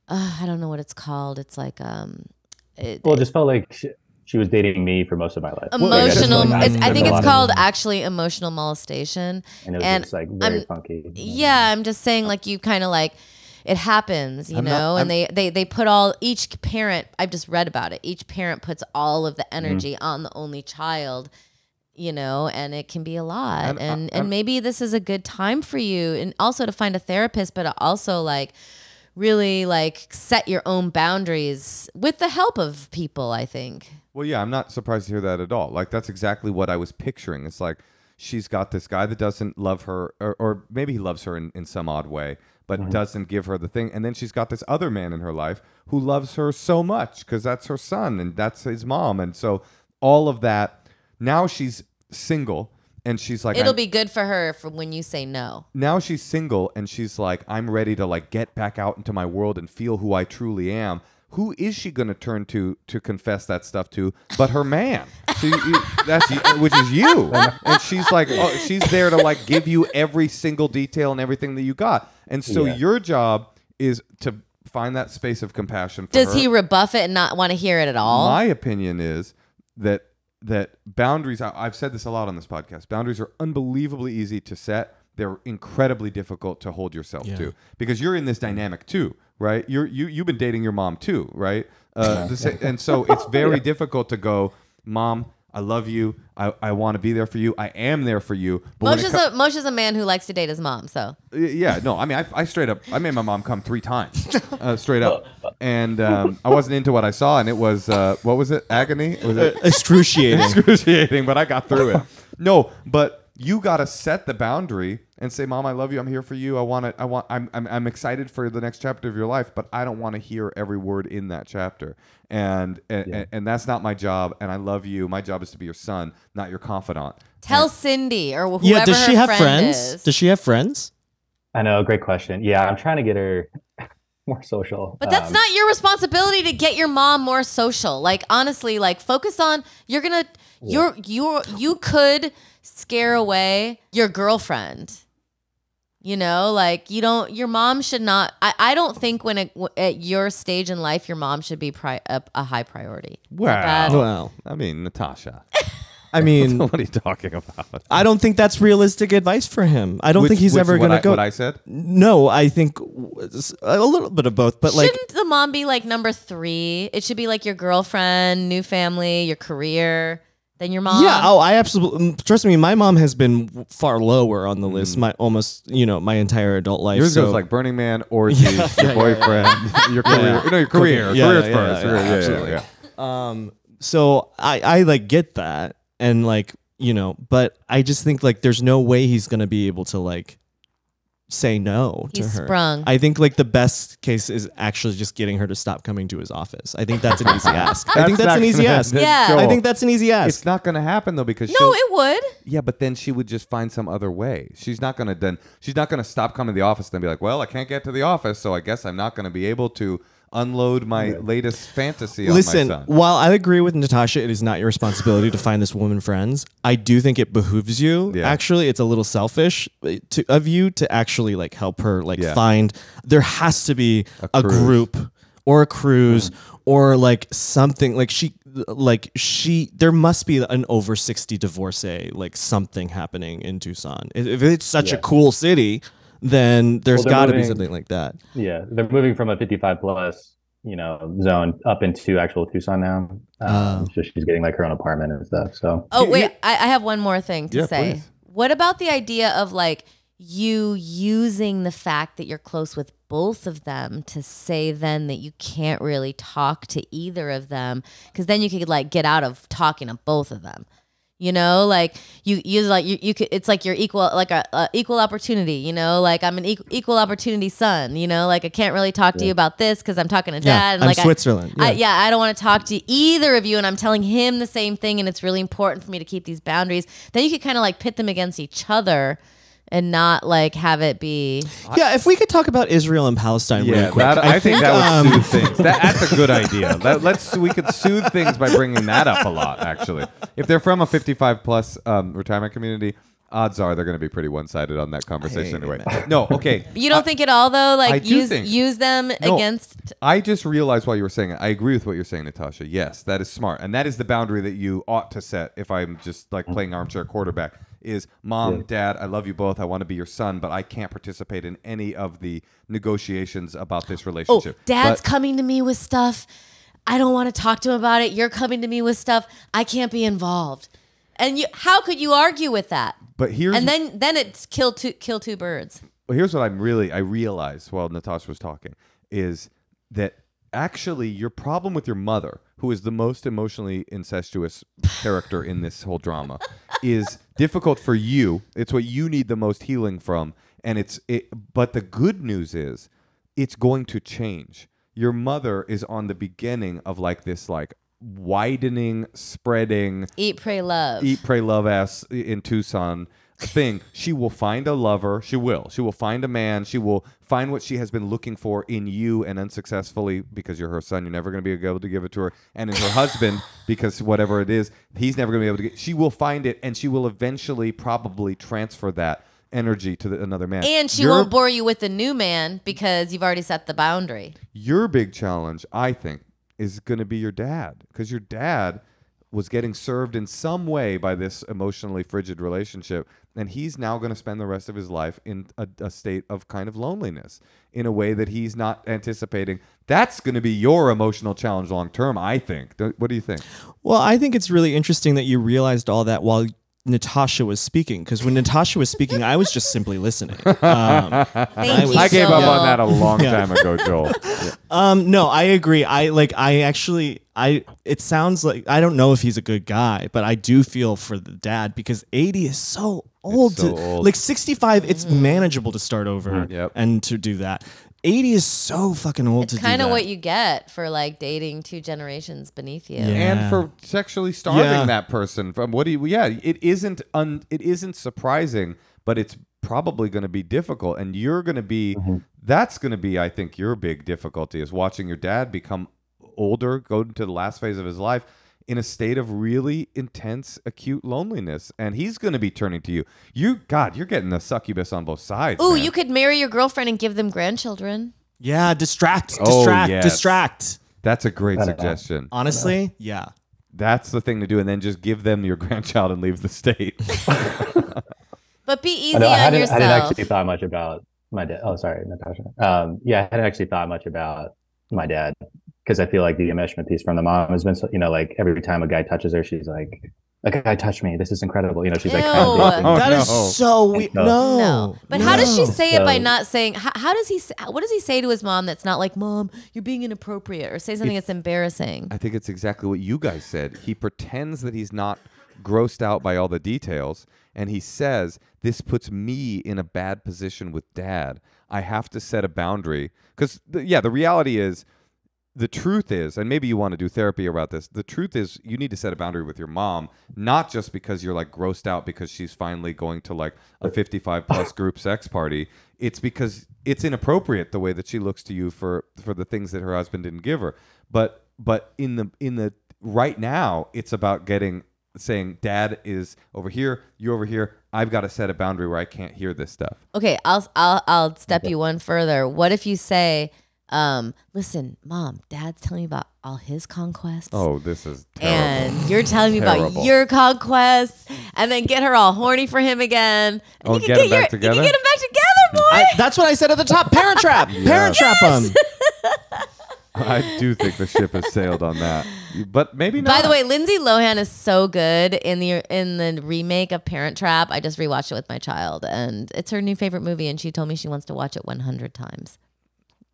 uh, I don't know what it's called. It's like, um, it, well, it just felt like she, She was dating me for most of my life. Emotional. Like, I, it's, I think it's called actually emotional molestation. And it was and just like very I'm, funky. Yeah, I'm just saying like you kind of like, it happens, you I'm know? Not, and they, they, they put all, each parent, I've just read about it, each parent puts all of the energy mm-hmm. on the only child, you know, and it can be a lot. I'm, and I'm, and maybe this is a good time for you and also to find a therapist, but also like, really like set your own boundaries with the help of people, I think. Well, yeah, I'm not surprised to hear that at all. Like, that's exactly what I was picturing. It's like she's got this guy that doesn't love her, or, or maybe he loves her in, in some odd way, but mm-hmm. doesn't give her the thing. And then she's got this other man in her life who loves her so much because that's her son and that's his mom. And so all of that, now she's single and she's like... It'll I'm, be good for her for when you say no. Now she's single and she's like, I'm ready to like get back out into my world and feel who I truly am. Who is she going to turn to to confess that stuff to but her man, so you, you, that's, which is you. And, and she's like, oh, she's there to like give you every single detail and everything that you got. And so yeah. your job is to find that space of compassion for Does her. He rebuff it and not want to hear it at all? My opinion is that, that boundaries, I, I've said this a lot on this podcast, boundaries are unbelievably easy to set. They're incredibly difficult to hold yourself yeah. to because you're in this dynamic too. Right, you're you you've been dating your mom too, right? Uh, and so it's very yeah. difficult to go, Mom, I love you. I, I want to be there for you. I am there for you. But Moshe's a Moshe's a man who likes to date his mom, so yeah, no, I mean, I, I straight up, I made my mom come three times, uh, straight up, and um, I wasn't into what I saw, and it was uh, what was it? Agony? Was it excruciating? Excruciating, but I got through it. No, but. You gotta set the boundary and say, "Mom, I love you. I'm here for you. I want it. I want. I'm. I'm. I'm excited for the next chapter of your life, but I don't want to hear every word in that chapter. And and, yeah. and and that's not my job. And I love you. My job is to be your son, not your confidant." Tell and, Cindy or whoever. Yeah, does she her have friend friends? Is. Does she have friends? I know. Great question. Yeah, I'm trying to get her. more social. But that's um, not your responsibility to get your mom more social. Like, honestly, like, focus on, you're gonna, you're, you're, you could scare away your girlfriend. You know, like, you don't, your mom should not, I, I don't think when it, at your stage in life, your mom should be pri a, a high priority. Well, well, I mean, Natasha. I mean, what are you talking about? I don't think that's realistic advice for him. I don't which, think he's ever going to go. What I said? No, I think a little bit of both. But shouldn't like, the mom be like number three? It should be like your girlfriend, new family, your career, then your mom. Yeah. Oh, I absolutely trust me. My mom has been far lower on the mm. list. My almost, you know, my entire adult life. Yours so. goes like Burning Man or yeah, your yeah, boyfriend, yeah. your career. Yeah. No, your career. Yeah, Career's yeah, first. Yeah, yeah, yeah, absolutely. Yeah, yeah. Um. So I, I like get that. And like, you know, but I just think like there's no way he's going to be able to like say no to her. He's sprung. I think like the best case is actually just getting her to stop coming to his office. I think that's an easy ask. I think that's an easy ask. Yeah. I think that's an easy ask. It's not going to happen though, because no, it would. Yeah, but then she would just find some other way. She's not going to then she's not going to stop coming to the office and then be like, "Well, I can't get to the office, so I guess I'm not going to be able to unload my latest fantasy Listen, on my son." While I agree with Natasha, it is not your responsibility to find this woman friends. I do think it behooves you. Yeah. Actually, it's a little selfish to, of you to actually like help her like yeah. find. There has to be a, a group or a cruise mm-hmm. or like something like she like she. There must be an over sixty divorcee like something happening in Tucson. If it's such yeah. a cool city, then there's well, got to be something like that. Yeah, they're moving from a fifty-five plus, you know, zone up into actual Tucson now. Um, uh, so she's getting like her own apartment and stuff. So oh wait, I, I have one more thing to yeah, say. Please. What about the idea of like you using the fact that you're close with both of them to say then that you can't really talk to either of them, because then you could like get out of talking to both of them. You know, like you, you like you, you could. It's like you're equal, like a, a equal opportunity. You know, like I'm an equal, equal opportunity son. You know, like I can't really talk to yeah. you about this because I'm talking to dad. Yeah, and I'm like Switzerland. I, yeah. I, yeah, I don't want to talk to either of you, and I'm telling him the same thing. And it's really important for me to keep these boundaries. Then you could kind of like pit them against each other, and not like have it be. Yeah, if we could talk about Israel and Palestine yeah, really quick. That, I, I think, think that um, would soothe things. That, that's a good idea. That, let's we could soothe things by bringing that up a lot, actually. If they're from a fifty-five plus um, retirement community, odds are they're going to be pretty one-sided on that conversation anyway. That. No, okay. You don't uh, think at all, though? Like, use, think, use them no, against... I just realized while you were saying it, I agree with what you're saying, Natasha. Yes, that is smart. And that is the boundary that you ought to set if I'm just like playing armchair quarterback. Is mom, yeah. dad, I love you both. I want to be your son, but I can't participate in any of the negotiations about this relationship. Oh, dad's but coming to me with stuff. I don't want to talk to him about it. You're coming to me with stuff. I can't be involved. And you, how could you argue with that? But here's and then then it's kill two kill two birds. Well, here's what I'm really I realized while Natasha was talking is that actually your problem with your mother, who is the most emotionally incestuous character in this whole drama, is difficult for you. It's what you need the most healing from, and it's it, but the good news is it's going to change. Your mother is on the beginning of like this like widening, spreading eat pray love eat pray love ass in Tucson thing. She will find a lover. She will. She will find a man. She will find what she has been looking for in you, and unsuccessfully, because you're her son, you're never going to be able to give it to her. And in her husband, because whatever it is, he's never going to be able to get. She will find it, and she will eventually probably transfer that energy to the, another man. And she your, won't bore you with the new man because you've already set the boundary. Your big challenge, I think, is going to be your dad, because your dad was getting served in some way by this emotionally frigid relationship, and he's now going to spend the rest of his life in a, a state of kind of loneliness in a way that he's not anticipating. That's going to be your emotional challenge long term, I think. What do you think? Well, I think it's really interesting that you realized all that while Natasha was speaking, because when Natasha was speaking, I was just simply listening. Um, I, was, I gave Joel. up on that a long yeah. time ago, Joel. Yeah. Um, no, I agree. I like. I actually. I. It sounds like I don't know if he's a good guy, but I do feel for the dad, because eighty is so old. So to, old. Like sixty-five, it's manageable to start over mm, yep. and to do that. eighty is so fucking old it's to do that. It's kind of what you get for like dating two generations beneath you. Yeah. And for sexually starving yeah. that person. From what do you, yeah, it isn't un, it isn't surprising, but it's probably going to be difficult, and you're going to be mm-hmm. that's going to be, I think, your big difficulty is watching your dad become older, go into the last phase of his life in a state of really intense, acute loneliness, and he's going to be turning to you. You, God, you're getting the succubus on both sides. Ooh, man. You could marry your girlfriend and give them grandchildren. Yeah, distract, distract, oh, yes. distract. That's a great suggestion. Honestly, yeah. That's the thing to do, and then just give them your grandchild and leave the state. But be easy I know, I on yourself. I hadn't actually thought much about my dad. Oh, sorry, Natasha. Um, yeah, I hadn't actually thought much about my dad, because I feel like the enmeshment piece from the mom has been, so, you know, like every time a guy touches her, she's like, a guy touched me. This is incredible. You know, she's Ew. like, oh, that no. is so weird. No. no. no. But no. how does she say so, it by not saying, how, how does he, what does he say to his mom that's not like, Mom, you're being inappropriate, or say something that's embarrassing? I think it's exactly what you guys said. He pretends that he's not grossed out by all the details, and he says, this puts me in a bad position with Dad. I have to set a boundary. Because, yeah, the reality is, the truth is, and maybe you want to do therapy about this, the truth is you need to set a boundary with your mom, not just because you're like grossed out because she's finally going to like a fifty-five plus group sex party. It's because it's inappropriate the way that she looks to you for, for the things that her husband didn't give her. But but in the in the right now, it's about getting saying, Dad is over here, you're over here. I've got to set a boundary where I can't hear this stuff. Okay, I'll I'll I'll step you one further. What if you say, Um, listen, Mom, Dad's telling me about all his conquests. Oh, this is terrible. And you're telling me terrible. about your conquests, and then get her all horny for him again. And oh, you can get, get them your, back together? You can get them back together, boy. I, that's what I said at the top. Parent trap. Yes. Parent trap yes. them. I do think the ship has sailed on that. But maybe not. By the way, Lindsay Lohan is so good in the in the remake of Parent Trap. I just rewatched it with my child, and it's her new favorite movie, and she told me she wants to watch it one hundred times.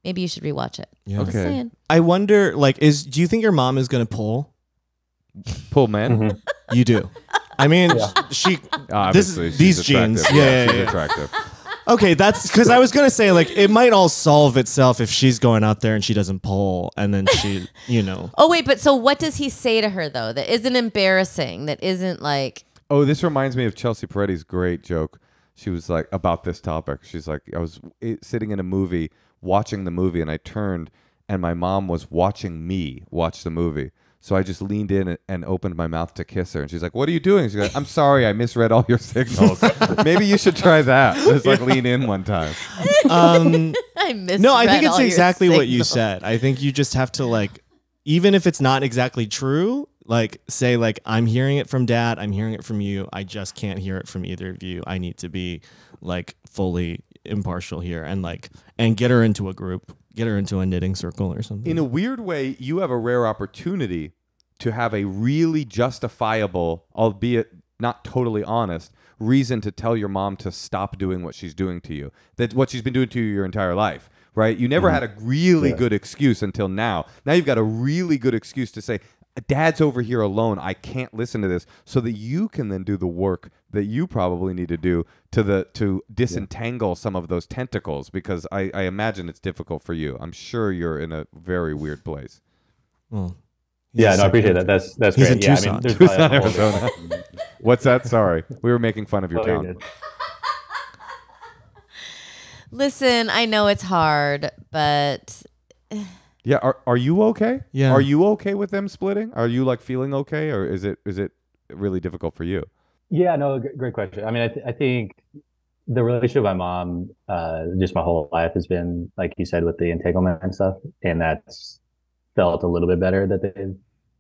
Maybe you should rewatch it. Yeah. Okay. Just saying. I wonder, like, is do you think your mom is gonna pull? Pull, man. Mm-hmm. You do. I mean, yeah. she. This, these genes. Yeah, yeah, yeah, she's yeah. attractive. Okay, that's because I was gonna say, like, it might all solve itself if she's going out there and she doesn't pull, and then she, you know. Oh wait, but so what does he say to her though? That isn't embarrassing. That isn't like. Oh, this reminds me of Chelsea Peretti's great joke. She was like about this topic. She's like, I was sitting in a movie. watching the movie, and I turned, and my mom was watching me watch the movie. So I just leaned in and opened my mouth to kiss her, and she's like, "What are you doing?" She goes, "I'm sorry, I misread all your signals. Maybe you should try that. Just like lean in one time." Um, I misread no, I think it's exactly what you said. I think you just have to, like, even if it's not exactly true, like say, like, "I'm hearing it from Dad. I'm hearing it from you. I just can't hear it from either of you. I need to be like fully." impartial here," and like and get her into a group, get her into a knitting circle or something. In a weird way, you have a rare opportunity to have a really justifiable, albeit not totally honest, reason to tell your mom to stop doing what she's doing to you, that what she's been doing to you your entire life, right? You never mm-hmm. had a really yeah. good excuse until now. Now you've got a really good excuse to say, Dad's over here alone. I can't listen to this, so that you can then do the work that you probably need to do to the to disentangle yeah. some of those tentacles, because I, I imagine it's difficult for you. I'm sure you're in a very weird place. Well, yeah, no, I appreciate that. That's that's he's great. Yeah, Tucson. I mean, there's Tucson, Arizona. What's that? Sorry, we were making fun of your oh, town. You Listen, I know it's hard, but. Yeah, are are you okay? Yeah. Are you okay with them splitting? Are you like feeling okay, or is it is it really difficult for you? Yeah, no, great question. I mean, I, th I think the relationship with my mom, uh, just my whole life has been, like you said, with the entanglement and stuff, and that's felt a little bit better that they've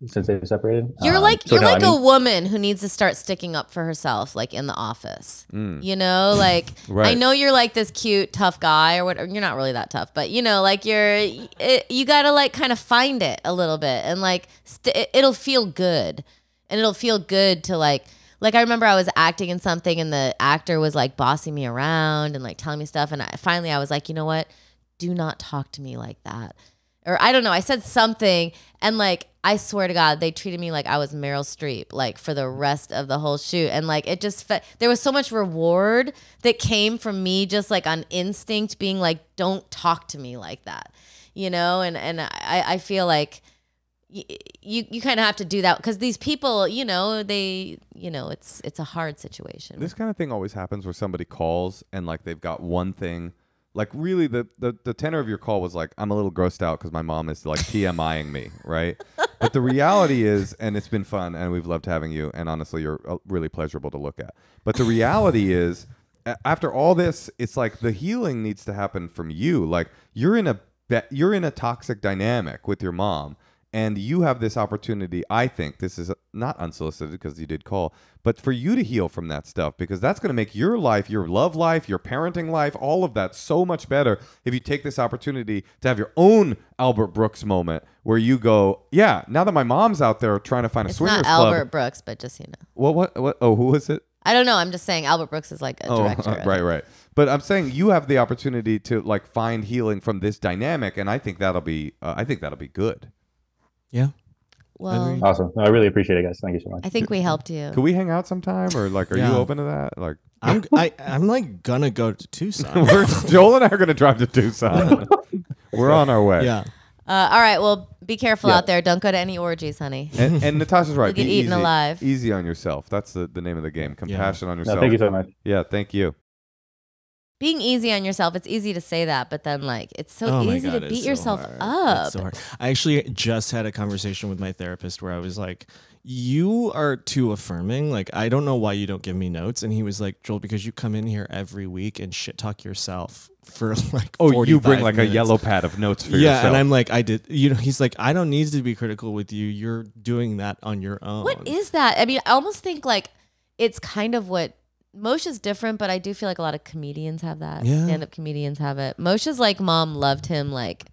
since they've separated. You're um, like so you're no, like I mean, a woman who needs to start sticking up for herself, like in the office. Mm. You know, like right. I know you're like this cute, tough guy, or whatever. You're not really that tough, but you know, like you're it, you gotta like kind of find it a little bit, and like st it'll feel good, and it'll feel good to like. Like, I remember I was acting in something, and the actor was, like, bossing me around and, like, telling me stuff. And I, finally I was like, you know what? Do not talk to me like that. Or I don't know. I said something, and, like, I swear to God, they treated me like I was Meryl Streep, like, for the rest of the whole shoot. And, like, it just – there was so much reward that came from me just, like, on instinct being like, don't talk to me like that, you know? And, and I, I feel like – you you, you kind of have to do that because these people, you know, they, you know, it's it's a hard situation. This kind of thing always happens where somebody calls and like they've got one thing. Like really the, the, the tenor of your call was like, I'm a little grossed out because my mom is like TMIing me, right? But the reality is, and it's been fun and we've loved having you and honestly, you're really pleasurable to look at. But the reality is, after all this, it's like the healing needs to happen from you. Like you're in a, you're in a toxic dynamic with your mom and you have this opportunity. I think this is not unsolicited because you did call, but for you to heal from that stuff, because that's going to make your life, your love life, your parenting life, all of that so much better if you take this opportunity to have your own Albert Brooks moment where you go, yeah, now that my mom's out there trying to find a swingers club. It's not Albert Brooks, but just, you know. What, what, what? Oh, who is it? I don't know. I'm just saying Albert Brooks is like a oh, director. Uh, right, right. But I'm saying you have the opportunity to like find healing from this dynamic, and I think that'll be uh, I think that'll be good. Yeah. Well, awesome. No, I really appreciate it, guys. Thank you so much. I think we helped you. Could we hang out sometime, or like, are yeah. you open to that? Like, I'm I, I'm like gonna go to Tucson. We're, Joel and I are gonna drive to Tucson. We're on our way. Yeah. Uh, all right. Well, be careful yeah. out there. Don't go to any orgies, honey. And, and Natasha's right. You get be eaten easy, alive. Easy on yourself. That's the, the name of the game. Compassion yeah. on yourself. No, thank you so much. Yeah. Thank you. Being easy on yourself, it's easy to say that, but then like it's so oh easy God, to beat yourself so up. It's so hard. I actually just had a conversation with my therapist where I was like, you are too affirming. Like, I don't know why you don't give me notes. And he was like, Joel, because you come in here every week and shit talk yourself for like oh, you bring like minutes. a yellow pad of notes for yeah, yourself. Yeah, and I'm like, I did. You know, he's like, I don't need to be critical with you. You're doing that on your own. What is that? I mean, I almost think like it's kind of what. Moshe's different, but I do feel like a lot of comedians have that. Yeah. Stand-up comedians have it. Moshe's like mom loved him like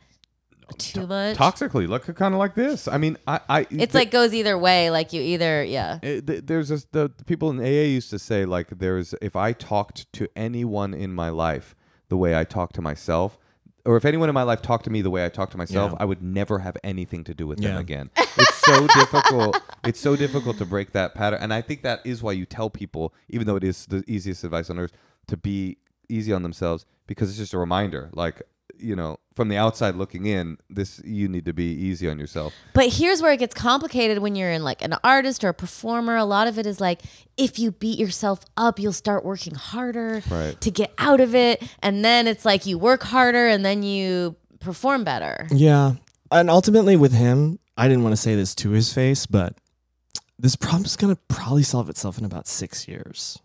too much. Toxically, look kind of like this. I mean, I... I it's like goes either way. Like you either, yeah. It, there's this, the, the people in A A used to say like there's, if I talked to anyone in my life the way I talk to myself, or if anyone in my life talked to me the way I talk to myself, yeah. I would never have anything to do with yeah. them again. It's so difficult. It's so difficult to break that pattern. And I think that is why you tell people, even though it is the easiest advice on earth, to be easy on themselves, because it's just a reminder. Like, you know, from the outside looking in, this you need to be easy on yourself. But here's where it gets complicated when you're in like an artist or a performer. A lot of it is like, if you beat yourself up, you'll start working harder right. to get out of it. And then it's like you work harder and then you perform better. Yeah. And ultimately with him, I didn't want to say this to his face, but this problem is going to probably solve itself in about six years.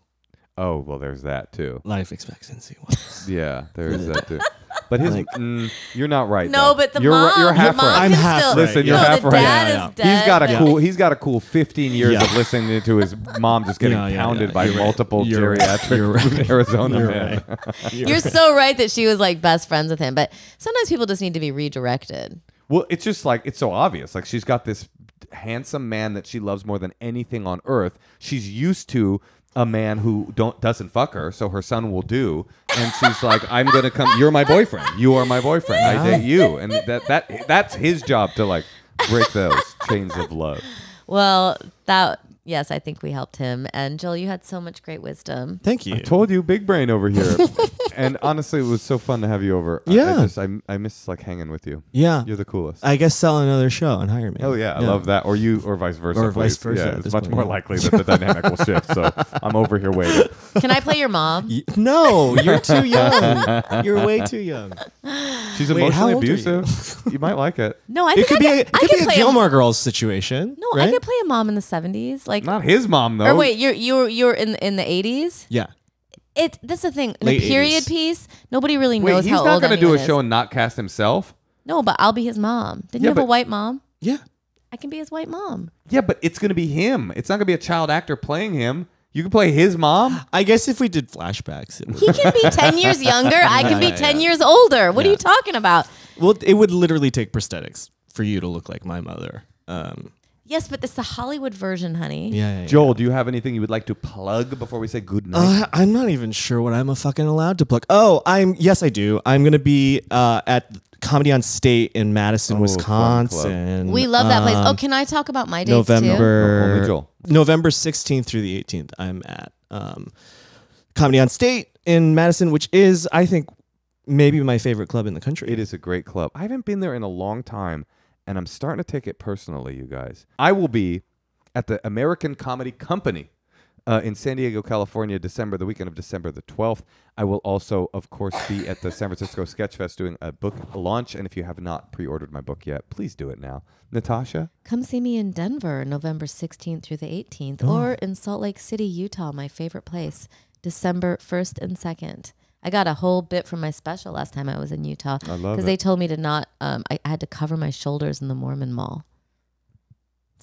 Oh, well, there's that too. Life expectancy wise. Yeah, there is that too. But his, like, mm, you're not right. No, though. but the you're mom, right, you're half mom right. I'm half still, right. Listen, you're no, half right. Yeah, yeah. He's got a yeah. cool. He's got a cool fifteen years yeah. of listening to his mom just getting no, yeah, pounded yeah, by you're multiple right. geriatric you're right. Arizona. You're, man. Right. you're, you're right. so right that she was like best friends with him. But sometimes people just need to be redirected. Well, it's just like it's so obvious. Like she's got this handsome man that she loves more than anything on earth. She's used to. A man who don't doesn't fuck her, so her son will do, and she's like, "I'm gonna come. You're my boyfriend. You are my boyfriend. Yeah. I date you." And that that that's his job to like break those chains of love. Well, that yes, I think we helped him. And Joel, you had so much great wisdom. Thank you. I told you, big brain over here. And honestly, it was so fun to have you over. Yeah, I, just, I I miss like hanging with you. Yeah, you're the coolest. I guess sell another show and hire me. Oh yeah, yeah. I love that. Or you, or vice versa. Or vice versa. Yeah, it's much point. more likely that the dynamic will shift. So I'm over here waiting. Can I play your mom? No, you're too young. You're way too young. She's Wait, emotionally abusive. You? you might like it. No, I think it could I be. Could, a, it could, could be a Gilmore a, Girls situation. No, right? I could play a mom in the seventies. Like not his mom though. Or wait, you're you're you're in in the eighties. Yeah. It, that's the thing. In a period piece, nobody really knows how old anyone is. Wait, he's not going to do a show and not cast himself? No, but I'll be his mom. Didn't you have a white mom? Yeah. I can be his white mom. Yeah, but it's going to be him. It's not going to be a child actor playing him. You can play his mom? I guess if we did flashbacks. It would. He can be ten years younger. I can be ten years older. What yeah. are you talking about? Well, it would literally take prosthetics for you to look like my mother. Um Yes, but it's the Hollywood version, honey. Yeah, yeah, Joel, yeah. do you have anything you would like to plug before we say goodnight? Uh, I'm not even sure what I'm a fucking allowed to plug. Oh, I'm yes, I do. I'm gonna be uh, at Comedy on State in Madison, oh, Wisconsin. We love that place. Um, oh, can I talk about my dates November, too? Oh, November sixteenth through the eighteenth. I'm at um, Comedy on State in Madison, which is, I think, maybe my favorite club in the country. It is a great club. I haven't been there in a long time. and I'm starting to take it personally, you guys. I will be at the American Comedy Company uh, in San Diego, California, December, the weekend of December the twelfth. I will also, of course, be at the San Francisco Sketch Fest doing a book launch. And if you have not pre-ordered my book yet, please do it now. Natasha? Come see me in Denver, November sixteenth through the eighteenth, oh. or in Salt Lake City, Utah, my favorite place, December first and second. I got a whole bit from my special last time I was in Utah. I love it. Because they told me to not, um, I, I had to cover my shoulders in the Mormon mall.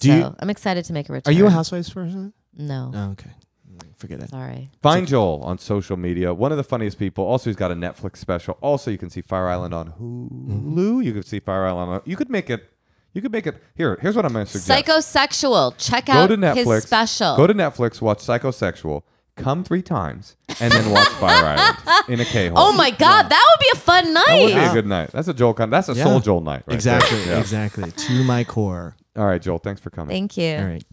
Do so you, I'm excited to make a return. Are you a Housewives person? No. Oh, okay. Forget it. Sorry. Find okay. Joel on social media. One of the funniest people. Also, he's got a Netflix special. Also, you can see Fire Island on Hulu. You can see Fire Island on... You could make it... You could make it... Here, here's what I'm going to suggest. Psychosexual. Check out his special. Go to Netflix. Watch Psychosexual. Come three times and then watch Fire Island in a K-hole. Oh my God, yeah. that would be a fun night. That would yeah. be a good night. That's a Joel. Con that's a yeah. soul Joel night. Right exactly, yeah. exactly. To my core. All right, Joel. Thanks for coming. Thank you. All right.